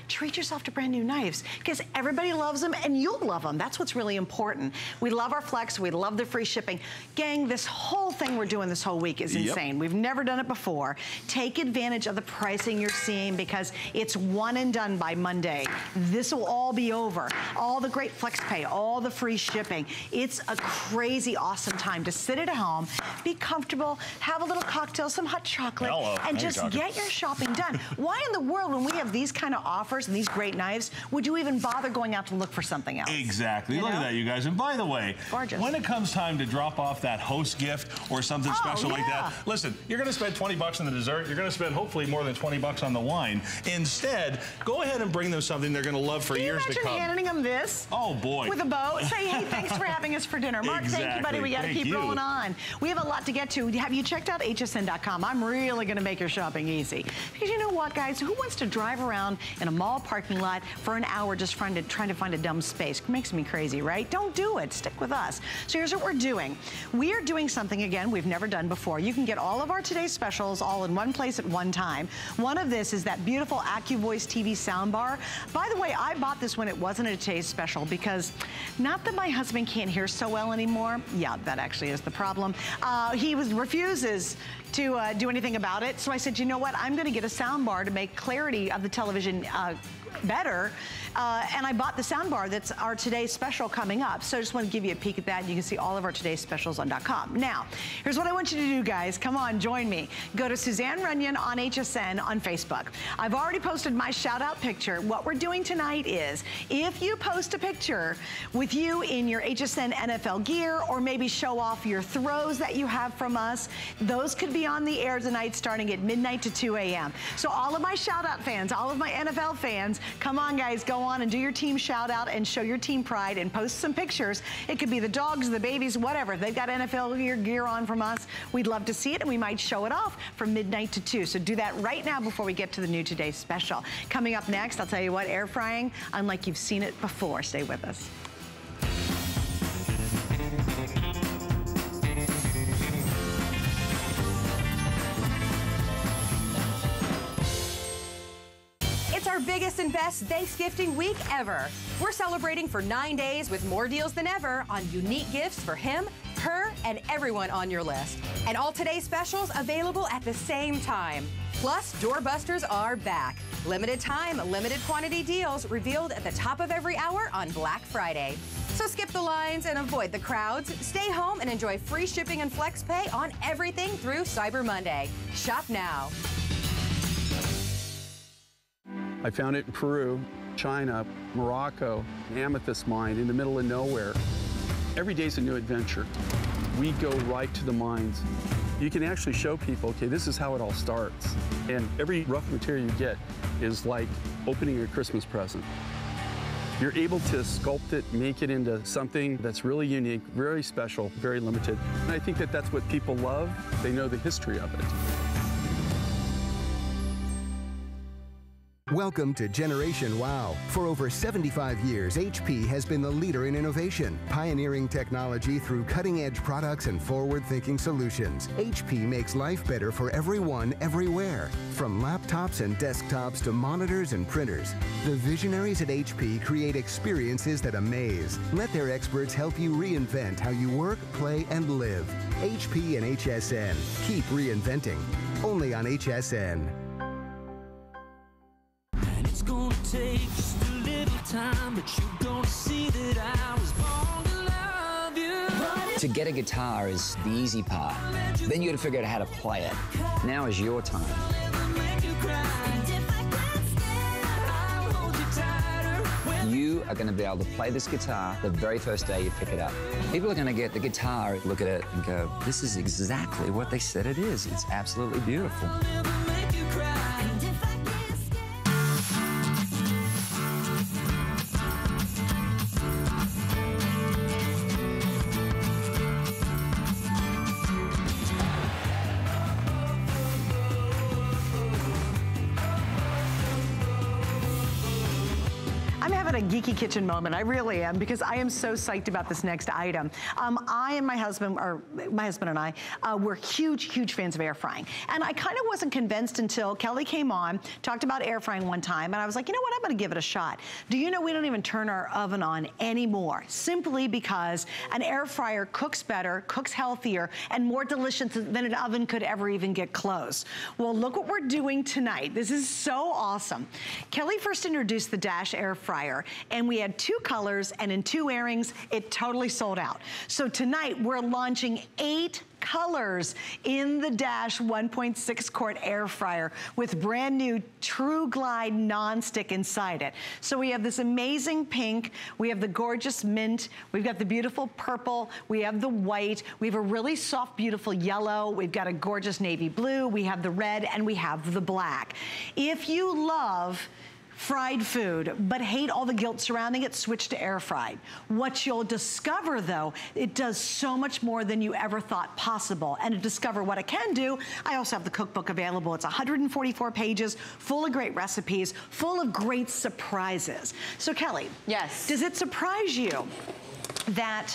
Treat yourself to brand new knives because everybody loves them and you'll love them. That's what's really important. We love our Flex. We love the free shipping. Gang, this whole thing we're doing this whole week is yep. insane. We've never done it before. Take advantage of the pricing you're seeing because it's one and done by Monday. This will all be over. All the great flex pay, all the free shipping. It's a crazy awesome time to sit at home, be comfortable, have a little cocktail, some hot chocolate, Hello. and just you get your shopping done. Why in the world, when we have these kind of offers and these great knives, would you even bother going out to look for something else? Exactly. You Look know? at that, you guys. And by the way, Gorgeous. when it comes time to drop off that host gift or something oh, special yeah. like that, listen, you're going to spend twenty bucks on the dessert. You're going to spend hopefully more than twenty bucks on the wine. Instead, go ahead and bring them something they're going to love for Can years to come. Can you imagine handing them this? Oh, boy. With a bow. Say, hey, thanks for having us for dinner. Mark, exactly. thank you, buddy. We got to keep you. rolling on. We have a lot to get to. Have you checked out H S N dot com? I'm really going to make your shopping easy. Because you know what, guys? Who wants to drive around in a mall parking lot for an hour just trying to, trying to find a dumb space? It makes me crazy, right? Don't do it. Stick with us. So here's what we're doing. We are doing something, again, we've never done before. You can get all of our today's specials all in one place at one time. Time. One of this is that beautiful AccuVoice T V soundbar. By the way, I bought this when it wasn't a taste special because not that my husband can't hear so well anymore. Yeah, that actually is the problem. Uh, he was refuses to uh, do anything about it. So I said, you know what? I'm going to get a soundbar to make clarity of the television uh, better. Uh, and I bought the soundbar that's our today's special coming up. So I just want to give you a peek at that. And you can see all of our today's specials on .com. Now, here's what I want you to do, guys. Come on, join me. Go to Suzanne Runyan on H S N on Facebook. I've already posted my shout-out picture. What we're doing tonight is, if you post a picture with you in your H S N N F L gear, or maybe show off your throws that you have from us, those could be on the air tonight starting at midnight to two A M So all of my shout-out fans, all of my N F L fans, come on, guys, go on and do your team shout-out and show your team pride and post some pictures. It could be the dogs, the babies, whatever. If they've got N F L gear, gear on from us, we'd love to see it, and we might show it off from midnight to two. So do that right now before we get to the new Today Special. Coming up next, I'll tell you what, air frying, unlike you've seen it before. Stay with us. Biggest and best Thanksgiving week ever. We're celebrating for nine days with more deals than ever on unique gifts for him, her, and everyone on your list. And all today's specials available at the same time. Plus, doorbusters are back. Limited time, limited quantity deals revealed at the top of every hour on Black Friday. So skip the lines and avoid the crowds. Stay home and enjoy free shipping and flex pay on everything through Cyber Monday. Shop now. I found it in Peru, China, Morocco, an amethyst mine in the middle of nowhere. Every day's a new adventure. We go right to the mines. You can actually show people, okay, this is how it all starts. And every rough material you get is like opening a Christmas present. You're able to sculpt it, make it into something that's really unique, very special, very limited. And I think that that's what people love. They know the history of it. Welcome to Generation Wow. For over seventy-five years, H P has been the leader in innovation, pioneering technology through cutting-edge products and forward-thinking solutions. H P makes life better for everyone, everywhere. From laptops and desktops to monitors and printers, the visionaries at H P create experiences that amaze. Let their experts help you reinvent how you work, play, and live. H P and H S N. Keep reinventing. Only on H S N. It's gonna take just a little time, but you're gonna see that I was born to love you. To get a guitar is the easy part. Then you gotta figure out how to play it. Now is your time. You are gonna be able to play this guitar the very first day you pick it up. People are gonna get the guitar, look at it, and go, this is exactly what they said it is. It's absolutely beautiful. Geeky kitchen moment. I really am, because I am so psyched about this next item. Um, I and my husband, or my husband and I, uh, were huge, huge fans of air frying. And I kind of wasn't convinced until Kelly came on, talked about air frying one time, and I was like, you know what, I'm going to give it a shot. Do you know we don't even turn our oven on anymore, simply because an air fryer cooks better, cooks healthier, and more delicious than an oven could ever even get close. Well, look what we're doing tonight. This is so awesome. Kelly first introduced the Dash air fryer, and we had two colors, and in two airings, it totally sold out. So tonight, we're launching eight colors in the Dash one point six quart air fryer with brand new True Glide nonstick inside it. So we have this amazing pink, we have the gorgeous mint, we've got the beautiful purple, we have the white, we have a really soft, beautiful yellow, we've got a gorgeous navy blue, we have the red, and we have the black. If you love fried food, but hate all the guilt surrounding it, switch to air fried. What you'll discover though, it does so much more than you ever thought possible. And to discover what it can do, I also have the cookbook available. It's one hundred forty-four pages, full of great recipes, full of great surprises. So Kelly. Yes. Does it surprise you that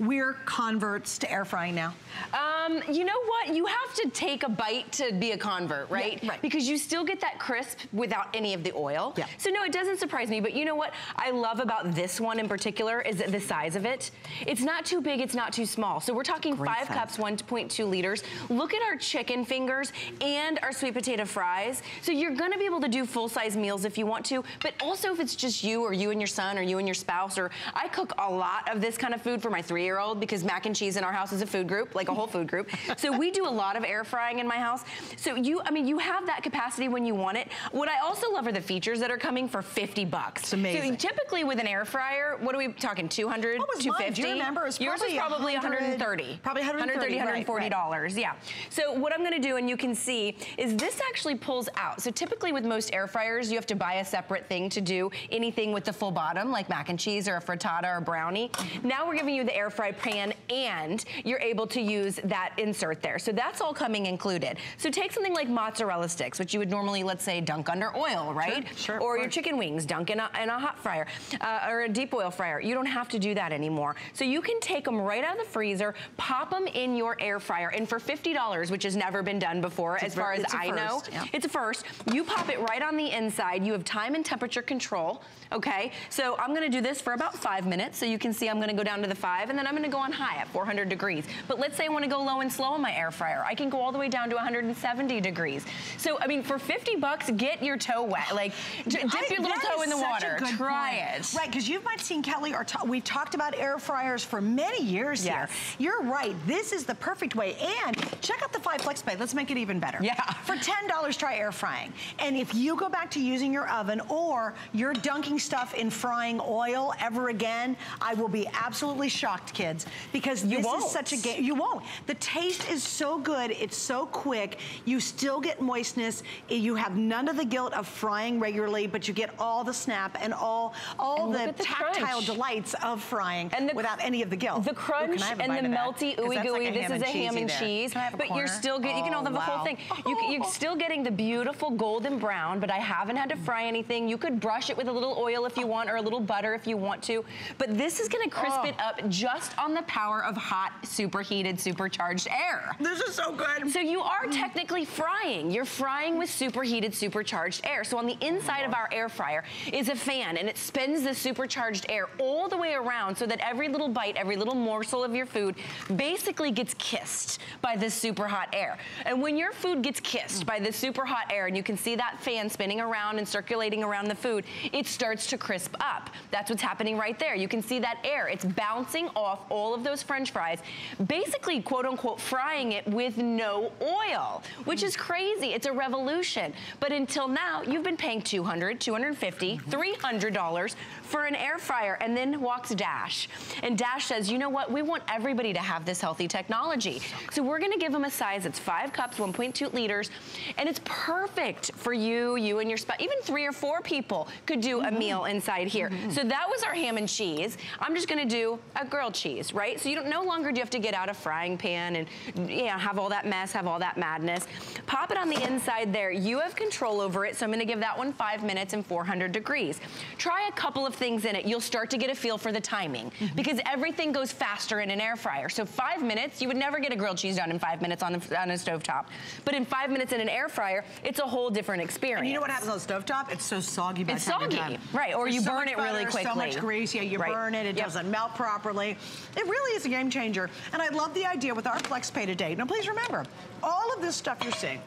we're converts to air frying now? Um, you know what? You have to take a bite to be a convert, right? Yeah, right. Because you still get that crisp without any of the oil. Yeah. So no, it doesn't surprise me. But you know what I love about this one in particular is the size of it. It's not too big. It's not too small. So we're talking Great five size. cups, one point two liters. Look at our chicken fingers and our sweet potato fries. So you're going to be able to do full-size meals if you want to. But also if it's just you or you and your son or you and your spouse, or I cook a lot of this kind of food for my three-year-old because mac and cheese in our house is a food group, like a whole food group. So we do a lot of air frying in my house. So you, I mean, you have that capacity when you want it. What I also love are the features that are coming for fifty bucks. It's amazing. So typically with an air fryer, what are we talking, two hundred, what was two fifty? Mine? Do you remember? It was Yours was probably one hundred thirty. Probably one hundred thirty, one hundred thirty, one hundred forty dollars, right, right. Yeah. So what I'm gonna do, and you can see, is this actually pulls out. So typically with most air fryers, you have to buy a separate thing to do anything with the full bottom, like mac and cheese or a frittata or a brownie. Now we're giving you the air fry pan and you're able to use that insert there. So that's all coming included. So take something like mozzarella sticks, which you would normally, let's say, dunk under oil, right? Sure, sure, or your chicken wings, dunk in a, in a hot fryer uh, or a deep oil fryer. You don't have to do that anymore. So you can take them right out of the freezer, pop them in your air fryer, and for fifty dollars, which has never been done before, it's as far as I know, yeah. it's a first. You pop it right on the inside. You have time and temperature control, okay? So I'm gonna do this for about five minutes. So you can see I'm gonna go down to the five, and then I'm gonna go on high at four hundred degrees. But let's say I wanna go low and slow on my air fryer. I can go all the way down to one hundred seventy degrees. So, I mean, for fifty bucks, get your toe wet. Like, dip I, your little toe in the water. Try point. it. Right, because you might have seen, Kelly, or we've talked about air fryers for many years yes. here. You're right, this is the perfect way. And check out the five flex pay. Let's make it even better. Yeah. For ten dollars, try air frying. And if you go back to using your oven or you're dunking stuff in frying oil ever again, I will be absolutely shocked, kids, because you this won't. is such a game. You won't. The taste is so good. It's so quick. You still get moistness. You have none of the guilt of frying regularly, but you get all the snap and all all and the, the tactile crunch. delights of frying and the, without any of the guilt. The crunch Ooh, and the melty ooey gooey. Like this is a ham and cheese, but corner? you're still getting. You can all have the whole thing. You, you're still getting the beautiful golden brown, but I haven't had to fry anything. You could brush it with a little oil if you want, or a little butter if you want to. But this is going to crisp oh. it up just on the power of hot, superheated, supercharged air. This is so good. So you are technically frying. You're frying with superheated, supercharged air. So on the inside oh. of our air fryer is a fan, and it spins the supercharged air all the way around, so that every little bite, every little morsel of your food, basically gets kissed by this super hot air. And when your food gets kissed by this super hot air, and you can see that fan spinning around and circulating around the food, it starts to crisp up. That's what's happening right there. You can see that air. It's bouncing off all of those French fries, basically quote unquote frying it with no oil, which is crazy. It's a revolution. But until now, you've been paying two hundred, two fifty, three hundred dollars for an air fryer. And then walks Dash. And Dash says, you know what? We want everybody to have this healthy technology. So we're gonna give them a size that's five cups, one point two liters, and it's perfect for you, you and your spouse. Even three or four people could do mm-hmm. a meal inside here. Mm-hmm. So that was our ham and cheese. I'm just gonna do a grilled cheese, right? So you don't no longer do you have to get out a frying pan and you know, have all that mess, have all that madness. Pop it on the inside there. You have control over it, so I'm gonna give that one five minutes and four hundred degrees. Try a couple of things in it. You'll start to get a feel for the timing mm-hmm. because everything goes faster in an air fryer. So five minutes, you would never get a grilled cheese done in five minutes on, the, on a stovetop. But in five minutes in an air fryer, it's a whole different experience. And you know what happens on the stovetop? It's so soggy by the time you're done. It's soggy, right, or There's you so burn it butter, really quickly. so much grease, yeah, you right. burn it, it yep. doesn't melt properly. It really is a game changer. And I love the idea with our Flex Pay today. Now please remember, all of this stuff you're seeing,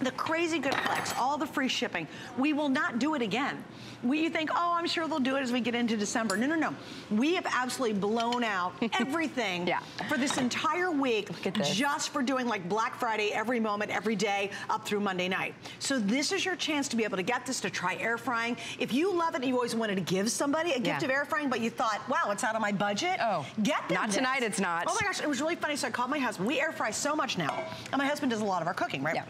the crazy good flex, all the free shipping, we will not do it again. We, you think, oh, I'm sure they'll do it as we get into December. No, no, no. We have absolutely blown out everything yeah. for this entire week this. just for doing like Black Friday every moment, every day, up through Monday night. So this is your chance to be able to get this, to try air frying. If you love it and you always wanted to give somebody a yeah. gift of air frying, but you thought, wow, it's out of my budget. Oh, get them Not this. tonight, it's not. Oh my gosh, it was really funny. So I called my husband. We air fry so much now. And my husband does a lot of our cooking, right? Yeah.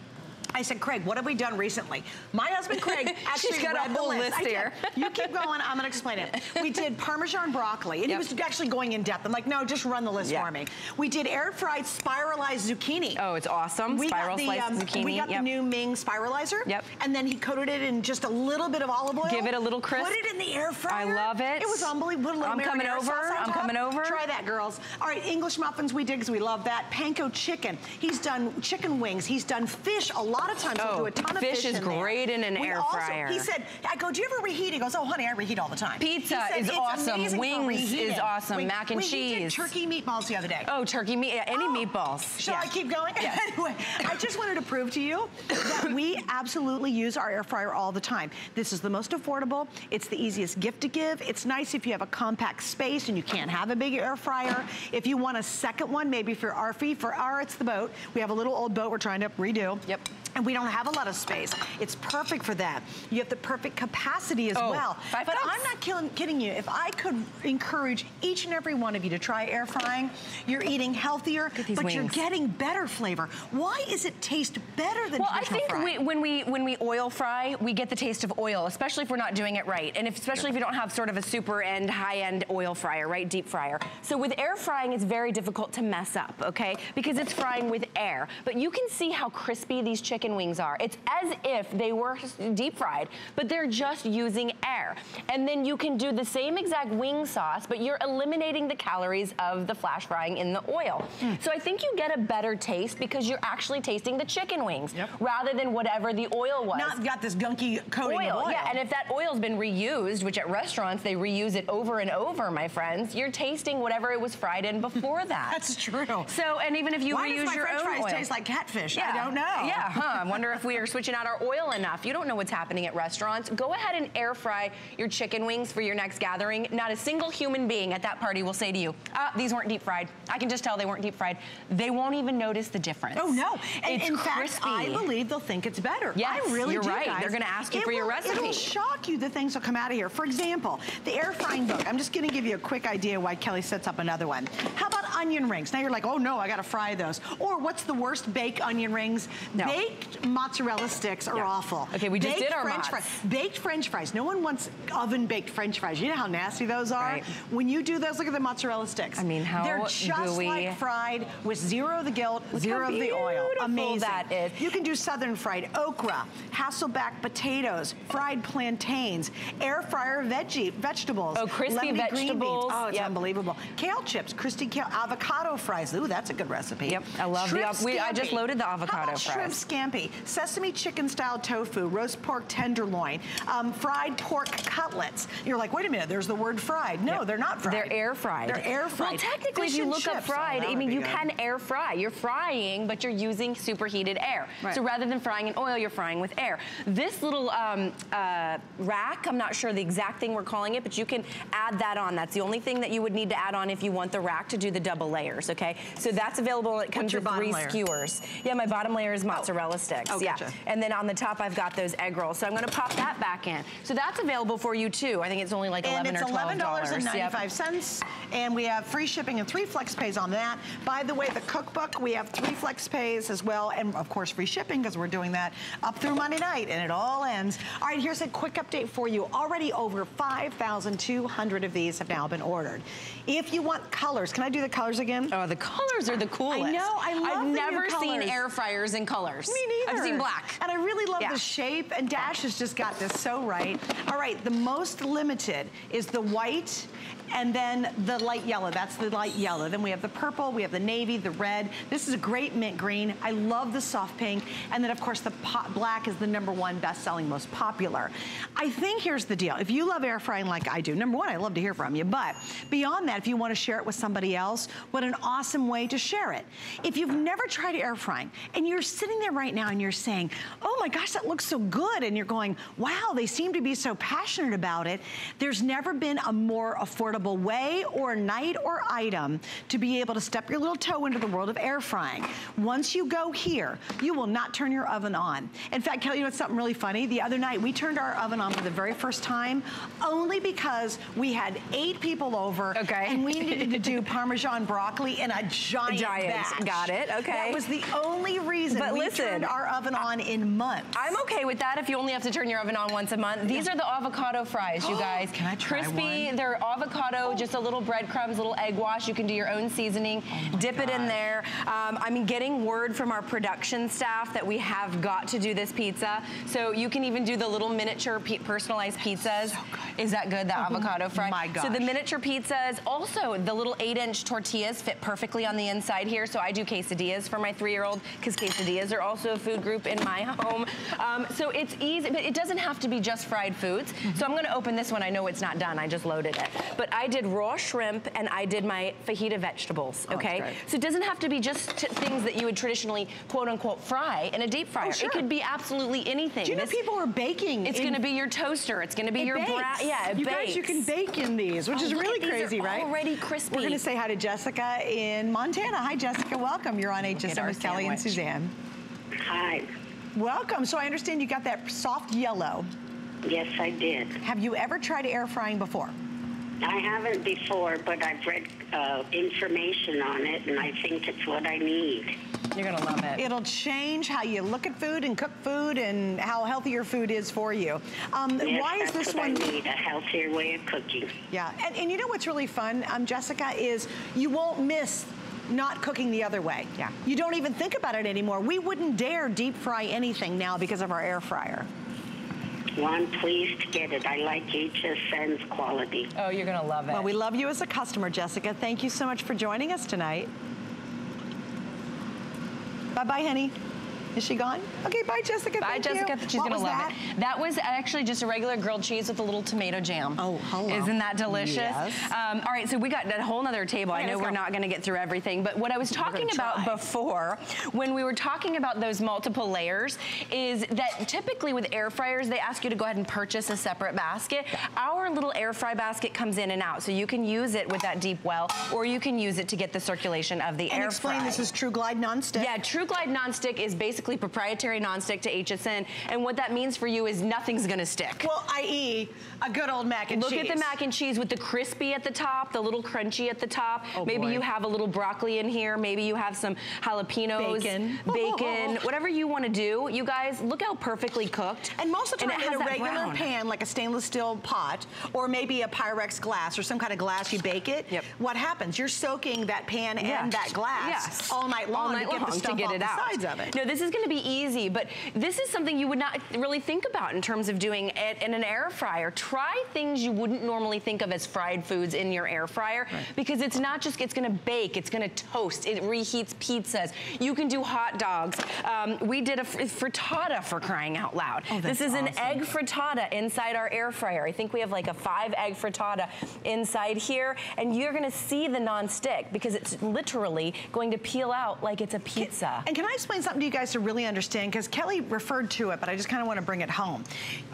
I said, Craig, what have we done recently? My husband, Craig, actually She's got read a whole list, list here. You keep going. I'm going to explain it. We did Parmesan broccoli, and yep. he was actually going in depth. I'm like, no, just run the list yep. for me. We did air-fried spiralized zucchini. Oh, it's awesome. We Spiral got the, sliced um, zucchini. We got yep. the new Ming spiralizer. Yep. And then he coated it in just a little bit of olive oil. Give it a little crisp. Put it in the air fryer. I love it. It was unbelievable. I'm coming over. I'm top. coming over. Try that, girls. All right, English muffins we did because we love that. Panko chicken. He's done chicken wings. He's done fish a lot. A lot of times oh, we do a ton of fish. Fish is in great there. in an we air also, fryer. He said, I go, do you ever reheat? He goes, oh, honey, I reheat all the time. Pizza said, is awesome. Wings is awesome. Wing, Mac and wing, cheese. We did turkey meatballs the other day. Oh, turkey meat. Yeah, any oh, meatballs. Shall yeah. I keep going? Yeah. Anyway, I just wanted to prove to you that we absolutely use our air fryer all the time. This is the most affordable. It's the easiest gift to give. It's nice if you have a compact space and you can't have a big air fryer. If you want a second one, maybe for our fee, for our, it's the boat. We have a little old boat we're trying to redo. Yep. And we don't have a lot of space. It's perfect for that. You have the perfect capacity as oh, well. But bucks. I'm not kidding, kidding you. If I could encourage each and every one of you to try air frying, you're eating healthier, but wings. you're getting better flavor. Why does it taste better than well, traditional fry? Well, I think we, when we when we oil fry, we get the taste of oil, especially if we're not doing it right, and if, especially if you don't have sort of a super end, high end oil fryer, right, deep fryer. So with air frying, it's very difficult to mess up, okay, because it's frying with air. But you can see how crispy these chicken wings are. It's as if they were deep fried, but they're just using air. And then you can do the same exact wing sauce, but you're eliminating the calories of the flash frying in the oil. Mm. So I think you get a better taste because you're actually tasting the chicken wings yep. rather than whatever the oil was. Not got this gunky coating oil, of oil. Yeah, and if that oil's been reused, which at restaurants they reuse it over and over, my friends, you're tasting whatever it was fried in before that. That's true. So, and even if you Why reuse does my your French own fries oil, taste like catfish? Yeah. I don't know. Yeah. Huh. I wonder if we are switching out our oil enough. You don't know what's happening at restaurants. Go ahead and air fry your chicken wings for your next gathering. Not a single human being at that party will say to you, ah, these weren't deep fried. I can just tell they weren't deep fried. They won't even notice the difference. Oh, no. And it's in crispy. fact, I believe they'll think it's better. Yes, I really you're do, right. Guys. They're going to ask you it for will, your recipe. It'll shock you the things that come out of here. For example, the air frying book. I'm just going to give you a quick idea why Kelly sets up another one. How about onion rings? Now you're like, oh, no, I got to fry those. Or what's the worst? Baked onion rings? No. Baked mozzarella sticks are yeah. awful. Okay, we just baked did our French fries. Baked French fries. No one wants oven-baked French fries. You know how nasty those are? Right. When you do those, look at the mozzarella sticks. I mean, how They're just gooey. like fried with zero of the guilt, look zero of the oil. Amazing. That is. You can do southern fried okra, Hasselback potatoes, fried plantains, air fryer veggie, vegetables. Oh, crispy vegetables. Oh, it's yep. unbelievable. Kale chips, crispy kale, avocado fries. Ooh, that's a good recipe. Yep, I love shrimp the we, I just loaded the avocado how about fries. Shrimp scampi? Sesame chicken style tofu, roast pork tenderloin, um, fried pork cutlets. You're like, wait a minute, there's the word fried. No, yep. they're not fried. They're air fried. They're air fried. Well, technically, if you look chips, up fried, oh, I mean, you good. can air fry. You're frying, but you're using superheated air. Right. So rather than frying in oil, you're frying with air. This little um, uh, rack, I'm not sure the exact thing we're calling it, but you can add that on. That's the only thing that you would need to add on if you want the rack to do the double layers, okay? So that's available. It comes with three layer? skewers. Yeah, my bottom layer is mozzarella. Oh. sticks. Oh, yeah. Gotcha. And then on the top, I've got those egg rolls. So I'm going to pop that back in. So that's available for you, too. I think it's only like eleven dollars and it's or twelve dollars. eleven ninety-five. Yep. And we have free shipping and three flex pays on that. By the way, the cookbook, we have three flex pays as well. And, of course, free shipping because we're doing that up through Monday night. And it all ends. All right, here's a quick update for you. Already over five thousand two hundred of these have now been ordered. If you want colors, can I do the colors again? Oh, the colors are the coolest. I know. I love I've the never new seen air fryers in colors. Me neither. I've seen black. And I really love yeah. the shape. And Dash has just got this so right. All right, the most limited is the white and then the light yellow. That's the light yellow. Then we have the purple, we have the navy, the red. This is a great mint green. I love the soft pink. And then, of course, the pot black is the number one best-selling, most popular. I think here's the deal. If you love air frying like I do, number one, I'd love to hear from you. But beyond that, if you want to share it with somebody else, what an awesome way to share it. If you've never tried air frying and you're sitting there right now and you're saying, oh my gosh, that looks so good. And you're going, wow, they seem to be so passionate about it. There's never been a more affordable affordable way or night or item to be able to step your little toe into the world of air frying. Once you go here, you will not turn your oven on. In fact, Kelly, you know, it's something really funny. The other night, we turned our oven on for the very first time only because we had eight people over okay. and we needed to do Parmesan broccoli in a giant, giant. batch. Got it, okay. That was the only reason but we listen, turned our oven on in months. I'm okay with that if you only have to turn your oven on once a month. These yeah. are the avocado fries, you guys. Can I try Crispy, one? They're avocado, oh. just a little breadcrumbs, little egg wash. You can do your own seasoning, oh dip God. it in there. Um, I mean, getting word from our production staff that we have got to do this pizza. So you can even do the little miniature pe personalized pizzas. So good. Is that good, the oh avocado fry? My gosh. So the miniature pizzas, also the little eight inch tortillas fit perfectly on the inside here. So I do quesadillas for my three-year-old because quesadillas are also a food group in my home. Um, so it's easy, but it doesn't have to be just fried foods. Mm-hmm. So I'm gonna open this one. I know it's not done, I just loaded it. But I did raw shrimp and I did my fajita vegetables, okay? Oh, so it doesn't have to be just t things that you would traditionally, quote unquote, fry in a deep fryer. Oh, sure. It could be absolutely anything. Do you this, know people are baking? It's in, gonna be your toaster, it's gonna be your brat, yeah, it you bakes. Guys, you can bake in these, which oh, is really crazy, right? Already crispy. We're gonna say hi to Jessica in Montana. Hi, Jessica, welcome. You're on H S N with Kelly and Suzanne. Hi. Welcome. So I understand you got that soft yellow. Yes, I did. Have you ever tried air frying before? I haven't before, but I've read uh, information on it, and I think it's what I need. You're going to love it. It'll change how you look at food and cook food and how healthy your food is for you. Um, yes, why is this one? That's what I need, a healthier way of cooking. Yeah, and, and you know what's really fun, um, Jessica, is you won't miss not cooking the other way. Yeah. You don't even think about it anymore. We wouldn't dare deep fry anything now because of our air fryer. Well, I'm pleased to get it. I like H S N's quality. Oh, you're going to love it. Well, we love you as a customer, Jessica. Thank you so much for joining us tonight. Bye-bye, honey. Is she gone? Okay, bye, Jessica. Bye, Jessica. She's going to love that? it. That was actually just a regular grilled cheese with a little tomato jam. Oh, hello. Isn't that delicious? Yes. Um, all right, so we got a whole other table. Right, I know we're go. not going to get through everything, but what I was talking about before, when we were talking about those multiple layers, is that typically with air fryers, they ask you to go ahead and purchase a separate basket. Our little air fry basket comes in and out, so you can use it with that deep well, or you can use it to get the circulation of the and air explain, fry. And explain, this is True Glide Nonstick. Yeah, True Glide Nonstick is basically Basically proprietary nonstick to H S N, and what that means for you is nothing's gonna stick. Well, that is a good old mac and Look cheese. Look at the mac and cheese with the crispy at the top, the little crunchy at the top. Oh, maybe boy. you have a little broccoli in here, maybe you have some jalapenos, bacon, bacon whatever you wanna do. You guys, look how perfectly cooked. And most of the time it has in a regular brown. pan, like a stainless steel pot, or maybe a Pyrex glass, or some kind of glass, you bake it. Yep. What happens? You're soaking that pan yeah. and that glass yes. all night long all night to get long the stuff to get off it the out. sides of it. No, this is going to be easy, but this is something you would not really think about in terms of doing it in an air fryer. Try things you wouldn't normally think of as fried foods in your air fryer, right. because it's not just, it's going to bake, it's going to toast, it reheats pizzas. You can do hot dogs. Um, we did a fr frittata for crying out loud. Oh, this is awesome. An egg frittata inside our air fryer. I think we have like a five egg frittata inside here, and you're going to see the nonstick because it's literally going to peel out like it's a pizza. And can I explain something to you guys to really understand, because Kelly referred to it, but I just kind of want to bring it home.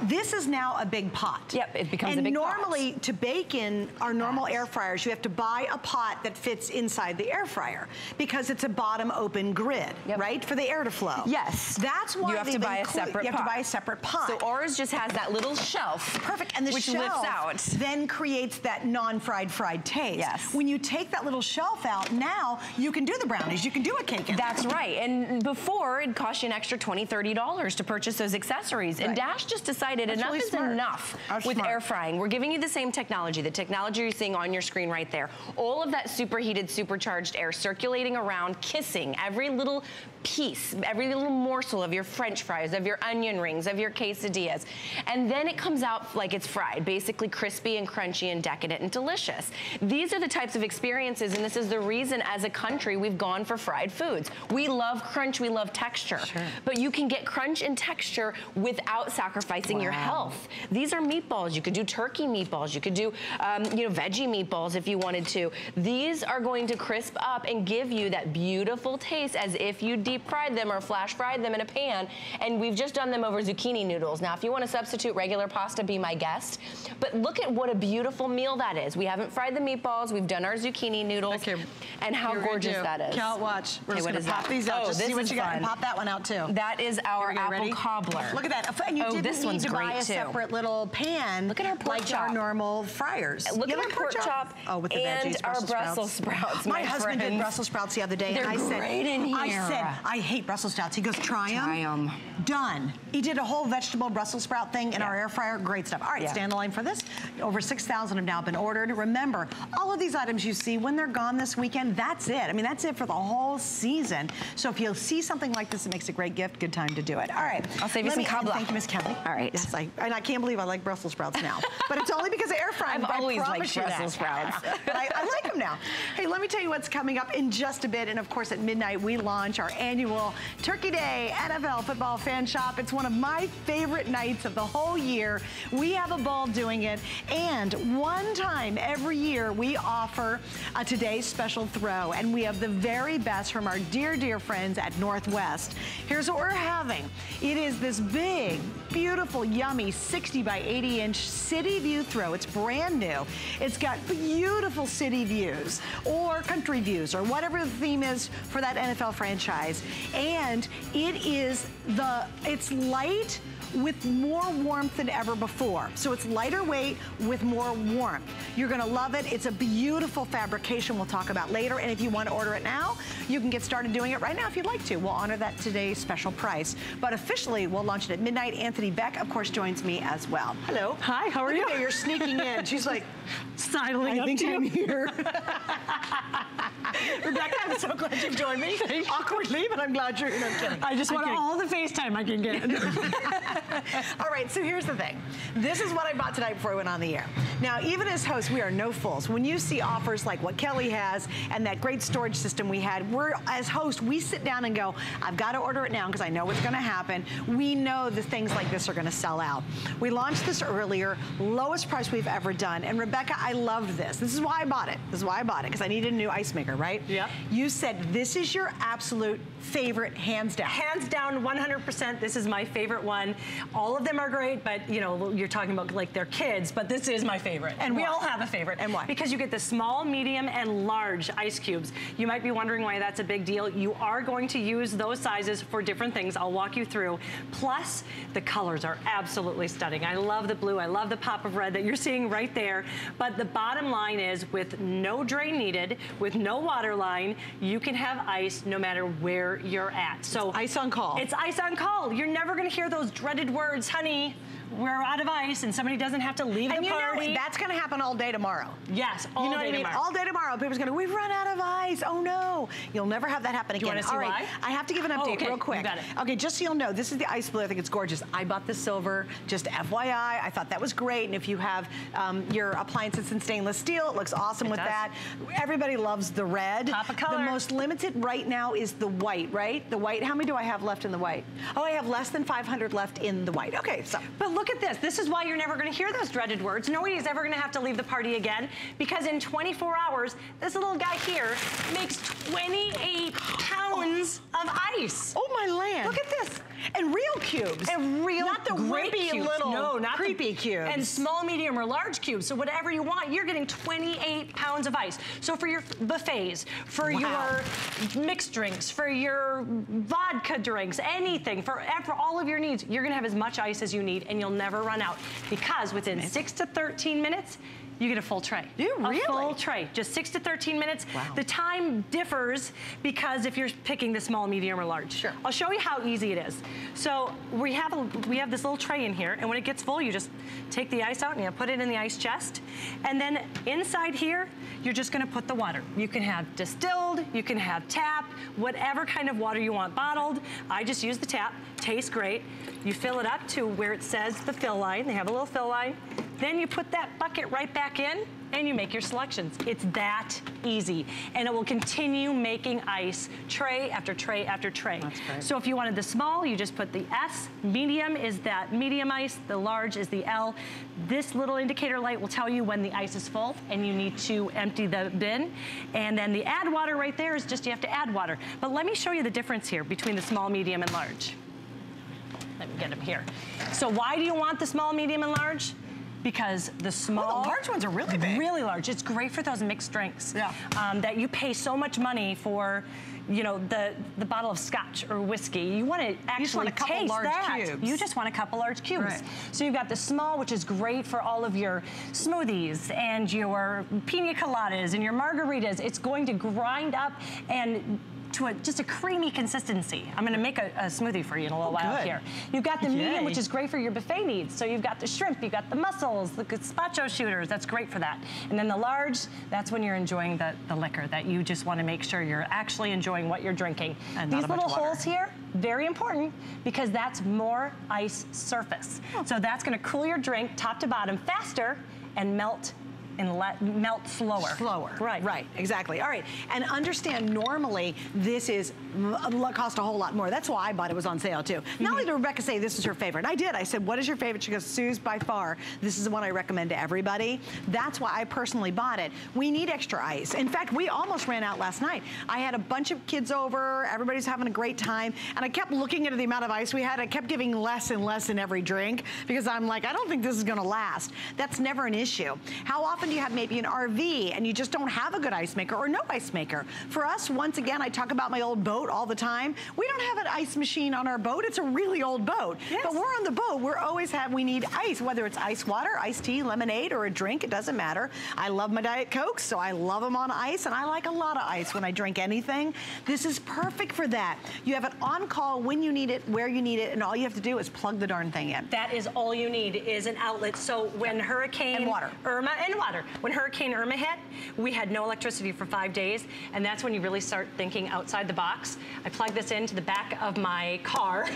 This is now a big pot. Yep, it becomes and a big normally, pot. And normally, to bake in our normal yes. air fryers, you have to buy a pot that fits inside the air fryer, because it's a bottom open grid, yep. right, for the air to flow. Yes. That's why you have to buy a separate pot. You have to buy a separate pot. So ours just has that little shelf. Perfect, and the which shelf lifts out. Then creates that non-fried fried taste. Yes. When you take that little shelf out, now you can do the brownies, you can do a cake in That's right, and before, it'd cost you an extra twenty, thirty dollars to purchase those accessories. Right. And Dash just decided That's enough really is smart. enough That's with smart. air frying. We're giving you the same technology, the technology you're seeing on your screen right there. All of that superheated, supercharged air circulating around, kissing every little piece, every little morsel of your French fries, of your onion rings, of your quesadillas. And then it comes out like it's fried, basically crispy and crunchy and decadent and delicious. These are the types of experiences, and this is the reason as a country we've gone for fried foods. We love crunch, we love texture. texture. Sure. But you can get crunch and texture without sacrificing wow. your health. These are meatballs. You could do turkey meatballs. You could do um, you know, veggie meatballs if you wanted to. These are going to crisp up and give you that beautiful taste as if you deep fried them or flash fried them in a pan. And we've just done them over zucchini noodles. Now, if you want to substitute regular pasta, be my guest. But look at what a beautiful meal that is. We haven't fried the meatballs. We've done our zucchini noodles. Okay. And how gorgeous that is. Count, watch. We're okay, just going to pop that? these out. Oh, just this see what you fun. got and pop that one out too. That is our go, apple ready? cobbler. Look at that. And you oh, didn't this need to buy a too. separate little pan. Look at our pork like chop. our normal fryers. Look you at our pork chop, chop oh, with the and veggies, Brussels our Brussels sprouts. sprouts my my husband did Brussels sprouts the other day. They're and I said, great in here. I said, I hate Brussels sprouts. He goes, try them. Try them. Done. He did a whole vegetable Brussels sprout thing in yeah. our air fryer. Great stuff. All right, yeah. stand in line for this. Over six thousand have now been ordered. Remember, all of these items you see, when they're gone this weekend, that's it. I mean, that's it for the whole season. So if you'll see something like this, it makes a great gift. Good time to do it. All right. I'll save you Let some me, cobbler. Thank you, Miss Kelly. All right. Yes, I, and I can't believe I like Brussels sprouts now. But it's only because of air frying. I've always liked Brussels sprouts. But I, I like them now. Hey, let me tell you what's coming up in just a bit. And of course, at midnight, we launch our annual Turkey Day N F L Football Fan Shop. It's one of my favorite nights of the whole year. We have a ball doing it. And one time every year, we offer a today's special throw. And we have the very best from our dear, dear friends at Northwest. Here's what we're having. It is this big, beautiful, yummy sixty by eighty inch city view throw. It's brand new. It's got beautiful city views or country views or whatever the theme is for that N F L franchise. And it is the, it's light with more warmth than ever before. So it's lighter weight with more warmth. You're gonna love it. It's a beautiful fabrication we'll talk about later. And if you want to order it now, you can get started doing it right now if you'd like to. We'll honor that today's special price. But officially, we'll launch it at midnight. Anthony Beck, of course, joins me as well. Hello. Hi, how are Look you? At her, you're sneaking in. She's like, sidling I up think to I'm you. here. Rebecca, I'm so glad you've joined me. Thank Awkwardly, you. but I'm glad you're here. No, I'm kidding. I just I'm want kidding. all the FaceTime I can get. All right, so here's the thing. This is what I bought tonight before I went on the air. Now, even as hosts, we are no fools. When you see offers like what Kelly has and that great storage system we had, we're, as hosts, we sit down and go, I've got to order it now because I know what's going to happen. We know that things like this are going to sell out. We launched this earlier, lowest price we've ever done. And Rebecca, I loved this. This is why I bought it. This is why I bought it, because I needed a new ice maker, right? Yeah. You said this is your absolute favorite, hands down. Hands down, one hundred percent. This is my favorite one. All of them are great, but you know, you're talking about like their kids, but this is my favorite. And we why? all have a favorite. And why? Because you get the small, medium, and large ice cubes. You might be wondering why that's a big deal. You are going to use those sizes for different things. I'll walk you through. Plus, the colors are absolutely stunning. I love the blue. I love the pop of red that you're seeing right there. But the bottom line is, with no drain needed, with no water line, you can have ice no matter where you're at. So it's ice on call. It's ice on call. You're never going to hear those dreaded words, honey, we're out of ice, and somebody doesn't have to leave and the party. You know, that's going to happen all day tomorrow. Yes, all you know day I mean? tomorrow. All day tomorrow, people's going to, we've run out of ice. Oh, no. You'll never have that happen again. You want to see all right. why? I have to give an update oh, okay. real quick. You got it. Okay, just so you'll know, this is the ice blue. I think it's gorgeous. I bought the silver. Just F Y I, I thought that was great. And if you have um, your appliances in stainless steel, it looks awesome it with does. that. Everybody loves the red. Pop a color. The most limited right now is the white, right? The white. How many do I have left in the white? Oh, I have less than five hundred left in the white. Okay, so. But look at this. This is why you're never going to hear those dreaded words. Nobody is ever going to have to leave the party again, because in twenty-four hours, this little guy here makes twenty-eight pounds oh. of ice. Oh, my land. Look at this. And real cubes. And real Not the wimpy little no, not creepy the, cubes. And small, medium, or large cubes. So whatever you want, you're getting twenty-eight pounds of ice. So for your buffets, for wow. your mixed drinks, for your vodka drinks, anything, for, for all of your needs, you're going to have as much ice as you need, and you'll never run out, because within six to thirteen minutes, you get a full tray. You really? A full tray, just six to thirteen minutes. Wow. The time differs because if you're picking the small, medium, or large. Sure. I'll show you how easy it is. So we have a, we have this little tray in here, and when it gets full, you just take the ice out and you put it in the ice chest. And then inside here, you're just gonna put the water. You can have distilled, you can have tap, whatever kind of water you want bottled. I just use the tap, tastes great. You fill it up to where it says the fill line. They have a little fill line. Then you put that bucket right back in and you make your selections. It's that easy. And it will continue making ice tray after tray after tray. That's great. So if you wanted the small, you just put the S. Medium is that medium ice. The large is the L. This little indicator light will tell you when the ice is full and you need to empty the bin. And then the add water right there is just you have to add water. But let me show you the difference here between the small, medium, and large. Let me get them here. So why do you want the small, medium, and large? Because the small, oh, the large ones are really big. Really large. It's great for those mixed drinks. Yeah. Um, that you pay so much money for, you know, the the bottle of scotch or whiskey. You want to actually just want a couple taste large that. Cubes. You just want a couple large cubes. Right. So you've got the small, which is great for all of your smoothies and your pina coladas and your margaritas. It's going to grind up and to a, just a creamy consistency. I'm gonna make a, a smoothie for you in a little oh, while good. Here. You've got the Yay. Medium, which is great for your buffet needs. So you've got the shrimp, you've got the mussels, the gazpacho shooters, that's great for that. And then the large, that's when you're enjoying the, the liquor, that you just wanna make sure you're actually enjoying what you're drinking. And these little holes here, very important, because that's more ice surface. Oh. So that's gonna cool your drink top to bottom faster and melt and let melt slower. Slower. Right. Right, exactly. All right, and understand normally this is cost a whole lot more. That's why I bought it, was on sale too. Mm-hmm. Not only did Rebecca say this is her favorite, I did. I said, what is your favorite? She goes, Suze, by far, this is the one I recommend to everybody. That's why I personally bought it. We need extra ice. In fact, we almost ran out last night. I had a bunch of kids over, everybody's having a great time, and I kept looking at the amount of ice we had. I kept giving less and less in every drink because I'm like, I don't think this is gonna last. That's never an issue. How often you have maybe an R V and you just don't have a good ice maker or no ice maker. For us, once again, I talk about my old boat all the time. We don't have an ice machine on our boat. It's a really old boat. Yes. But we're on the boat. We're always have, we need ice, whether it's ice water, iced tea, lemonade, or a drink. It doesn't matter. I love my Diet Coke, so I love them on ice, and I like a lot of ice when I drink anything. This is perfect for that. You have it on call when you need it, where you need it, and all you have to do is plug the darn thing in. That is all you need is an outlet. So when Hurricane and water. Irma and water. When Hurricane Irma hit, we had no electricity for five days, and that's when you really start thinking outside the box. I plugged this into the back of my car,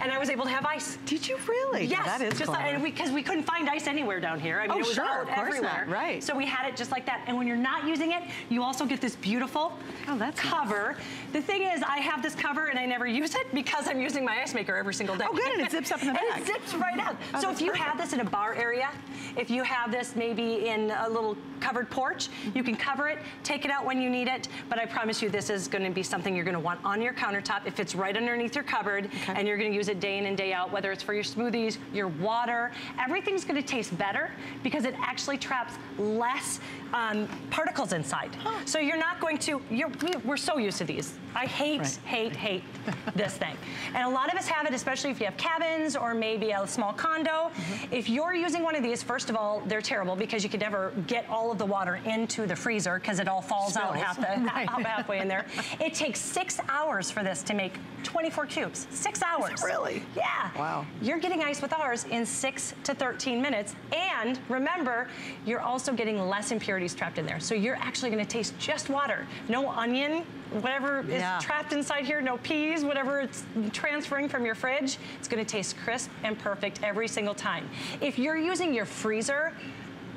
and I was able to have ice. Did you really? Yes. Well, that is just like, because we, we couldn't find ice anywhere down here. I mean, oh, it was sure, out of course everywhere. Not. Right. So we had it just like that. And when you're not using it, you also get this beautiful oh, that's cover. Nice. The thing is, I have this cover and I never use it because I'm using my ice maker every single day. Oh, good, and it zips up in the back. And it zips right up. Oh, so if you perfect. Have this in a bar area, if you have this maybe in a little covered porch, you can cover it, take it out when you need it, but I promise you this is going to be something you're going to want on your countertop if it's right underneath your cupboard, okay. and you're going to use it day in and day out, whether it's for your smoothies, your water, everything's going to taste better because it actually traps less um, particles inside. Huh. So you're not going to, you're, we're so used to these. I hate, right. hate, hate this thing. And a lot of us have it, especially if you have cabins or maybe a small condo. Mm-hmm. If you're using one of these, first of all, they're terrible because you could never get all of the water into the freezer because it all falls Spills. Out half the, right. halfway in there. It takes six hours for this to make twenty-four cubes. Six hours. Really? Yeah. Wow. You're getting ice with ours in six to thirteen minutes. And remember, you're also getting less impurities trapped in there. So you're actually going to taste just water. No onion, whatever yeah. is trapped inside here, no peas, whatever it's transferring from your fridge. It's going to taste crisp and perfect every single time. If you're using your freezer,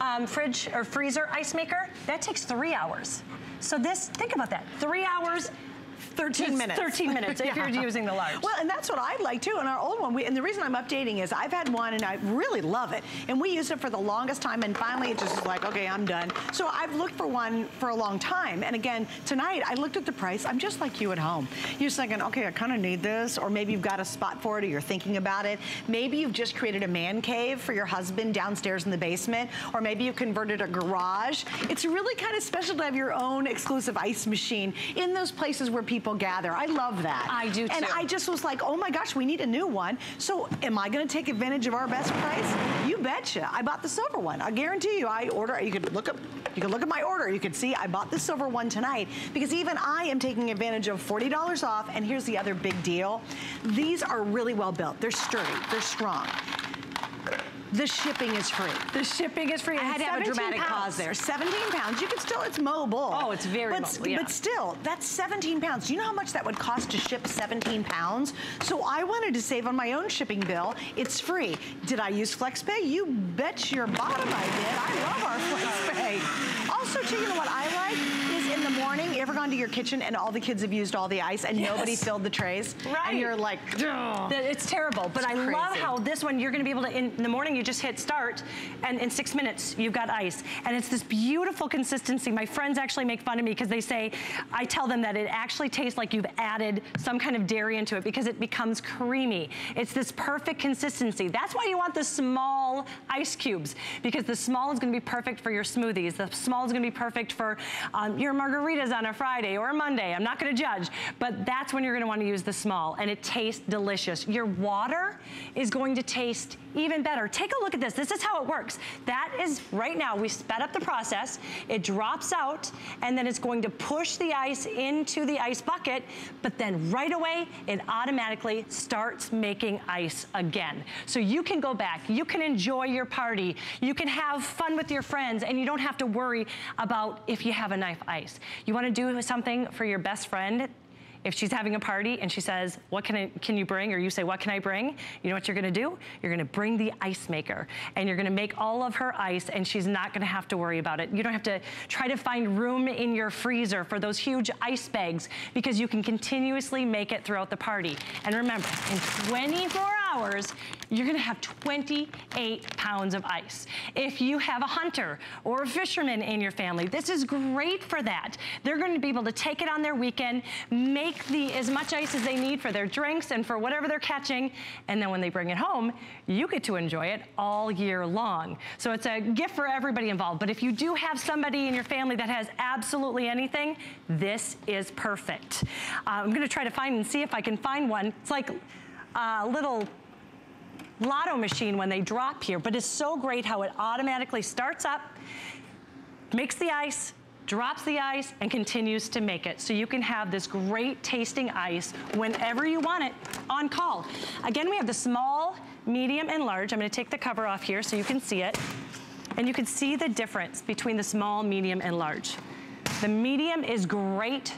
Um, fridge or freezer ice maker, that takes three hours. So this, think about that, three hours, thirteen minutes. thirteen minutes if yeah. you're using the large. Well, and that's what I like too. In our old one, we, and the reason I'm updating is I've had one and I really love it. And we used it for the longest time and finally it just was like, okay, I'm done. So I've looked for one for a long time. And again, tonight I looked at the price. I'm just like you at home. You're thinking, okay, I kind of need this. Or maybe you've got a spot for it or you're thinking about it. Maybe you've just created a man cave for your husband downstairs in the basement. Or maybe you've converted a garage. It's really kind of special to have your own exclusive ice machine in those places where people People gather. I love that. I do too. And I just was like, oh my gosh, we need a new one. So am I going to take advantage of our best price? You betcha. I bought the silver one. I guarantee you. I order. You could look up. You could look at my order. You could see I bought the silver one tonight because even I am taking advantage of forty dollars off. And here's the other big deal: these are really well built. They're sturdy. They're strong. The shipping is free. The shipping is free. I had to have a dramatic pause there. seventeen pounds. You can still, it's mobile. Oh, it's very but, mobile, yeah. But still, that's seventeen pounds. Do you know how much that would cost to ship seventeen pounds? So I wanted to save on my own shipping bill. It's free. Did I use FlexPay? You bet your bottom I did. I love our FlexPay. Also, too, you know what I like? In the morning, you ever gone to your kitchen and all the kids have used all the ice and yes. nobody filled the trays? Right. And you're like, ugh. It's terrible. But it's I crazy. love how this one, you're going to be able to, in the morning, you just hit start, and in six minutes, you've got ice. And it's this beautiful consistency. My friends actually make fun of me because they say, I tell them that it actually tastes like you've added some kind of dairy into it because it becomes creamy. It's this perfect consistency. That's why you want the small ice cubes, because the small is going to be perfect for your smoothies. The small is going to be perfect for um, your margaritas on a Friday or a Monday. I'm not going to judge, but that's when you're going to want to use the small, and it tastes delicious. Your water is going to taste even better. Take a look at this. This is how it works. That is, right now, we sped up the process. It drops out, and then it's going to push the ice into the ice bucket, but then right away, it automatically starts making ice again. So you can go back. You can enjoy your party. You can have fun with your friends, and you don't have to worry about if you have enough ice. You want to do something for your best friend. If she's having a party and she says, what can I, can you bring? Or you say, what can I bring? You know what you're gonna do? You're gonna bring the ice maker, and you're gonna make all of her ice, and she's not gonna have to worry about it. You don't have to try to find room in your freezer for those huge ice bags, because you can continuously make it throughout the party. And remember, in twenty-four hours, you're gonna have twenty-eight pounds of ice. If you have a hunter or a fisherman in your family, this is great for that. They're gonna be able to take it on their weekend, make The, as much ice as they need for their drinks and for whatever they're catching, and then when they bring it home, you get to enjoy it all year long. So it's a gift for everybody involved. But if you do have somebody in your family that has absolutely anything, this is perfect. Uh, I'm going to try to find and see if I can find one. It's like a little lotto machine when they drop here, but it's so great how it automatically starts up, makes the ice, drops the ice, and continues to make it. So you can have this great tasting ice whenever you want it on call. Again, we have the small, medium, and large. I'm gonna take the cover off here so you can see it. And you can see the difference between the small, medium, and large. The medium is great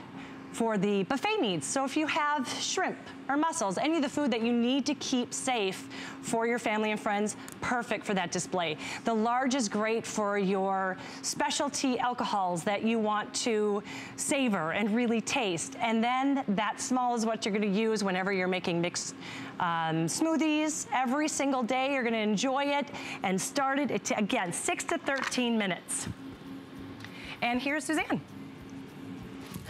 for the buffet needs. So if you have shrimp or mussels, any of the food that you need to keep safe for your family and friends, perfect for that display. The large is great for your specialty alcohols that you want to savor and really taste. And then that small is what you're gonna use whenever you're making mixed um, smoothies. Every single day, you're gonna enjoy it and start it, at, again, six to thirteen minutes. And here's Suzanne.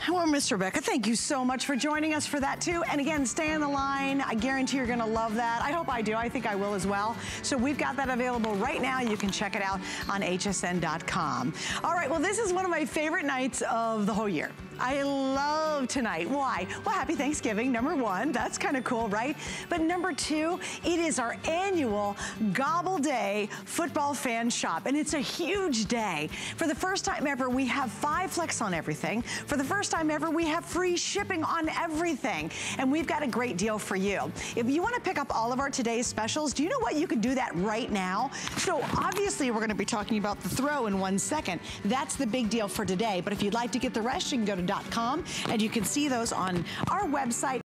Well, Miss Rebecca, thank you so much for joining us for that too. And again, stay on the line. I guarantee you're gonna love that. I hope I do. I think I will as well. So we've got that available right now. You can check it out on H S N dot com. All right, well, this is one of my favorite nights of the whole year. I love tonight. Why? Well, happy Thanksgiving, number one. That's kind of cool, right? But number two, it is our annual Gobble Day football fan shop. And it's a huge day. For the first time ever, we have five flex on everything. For the first time ever, we have free shipping on everything. And we've got a great deal for you. If you want to pick up all of our today's specials, do you know what? You can do that right now. So obviously, we're going to be talking about the throw in one second. That's the big deal for today. But if you'd like to get the rest, you can go to dot com, and you can see those on our website.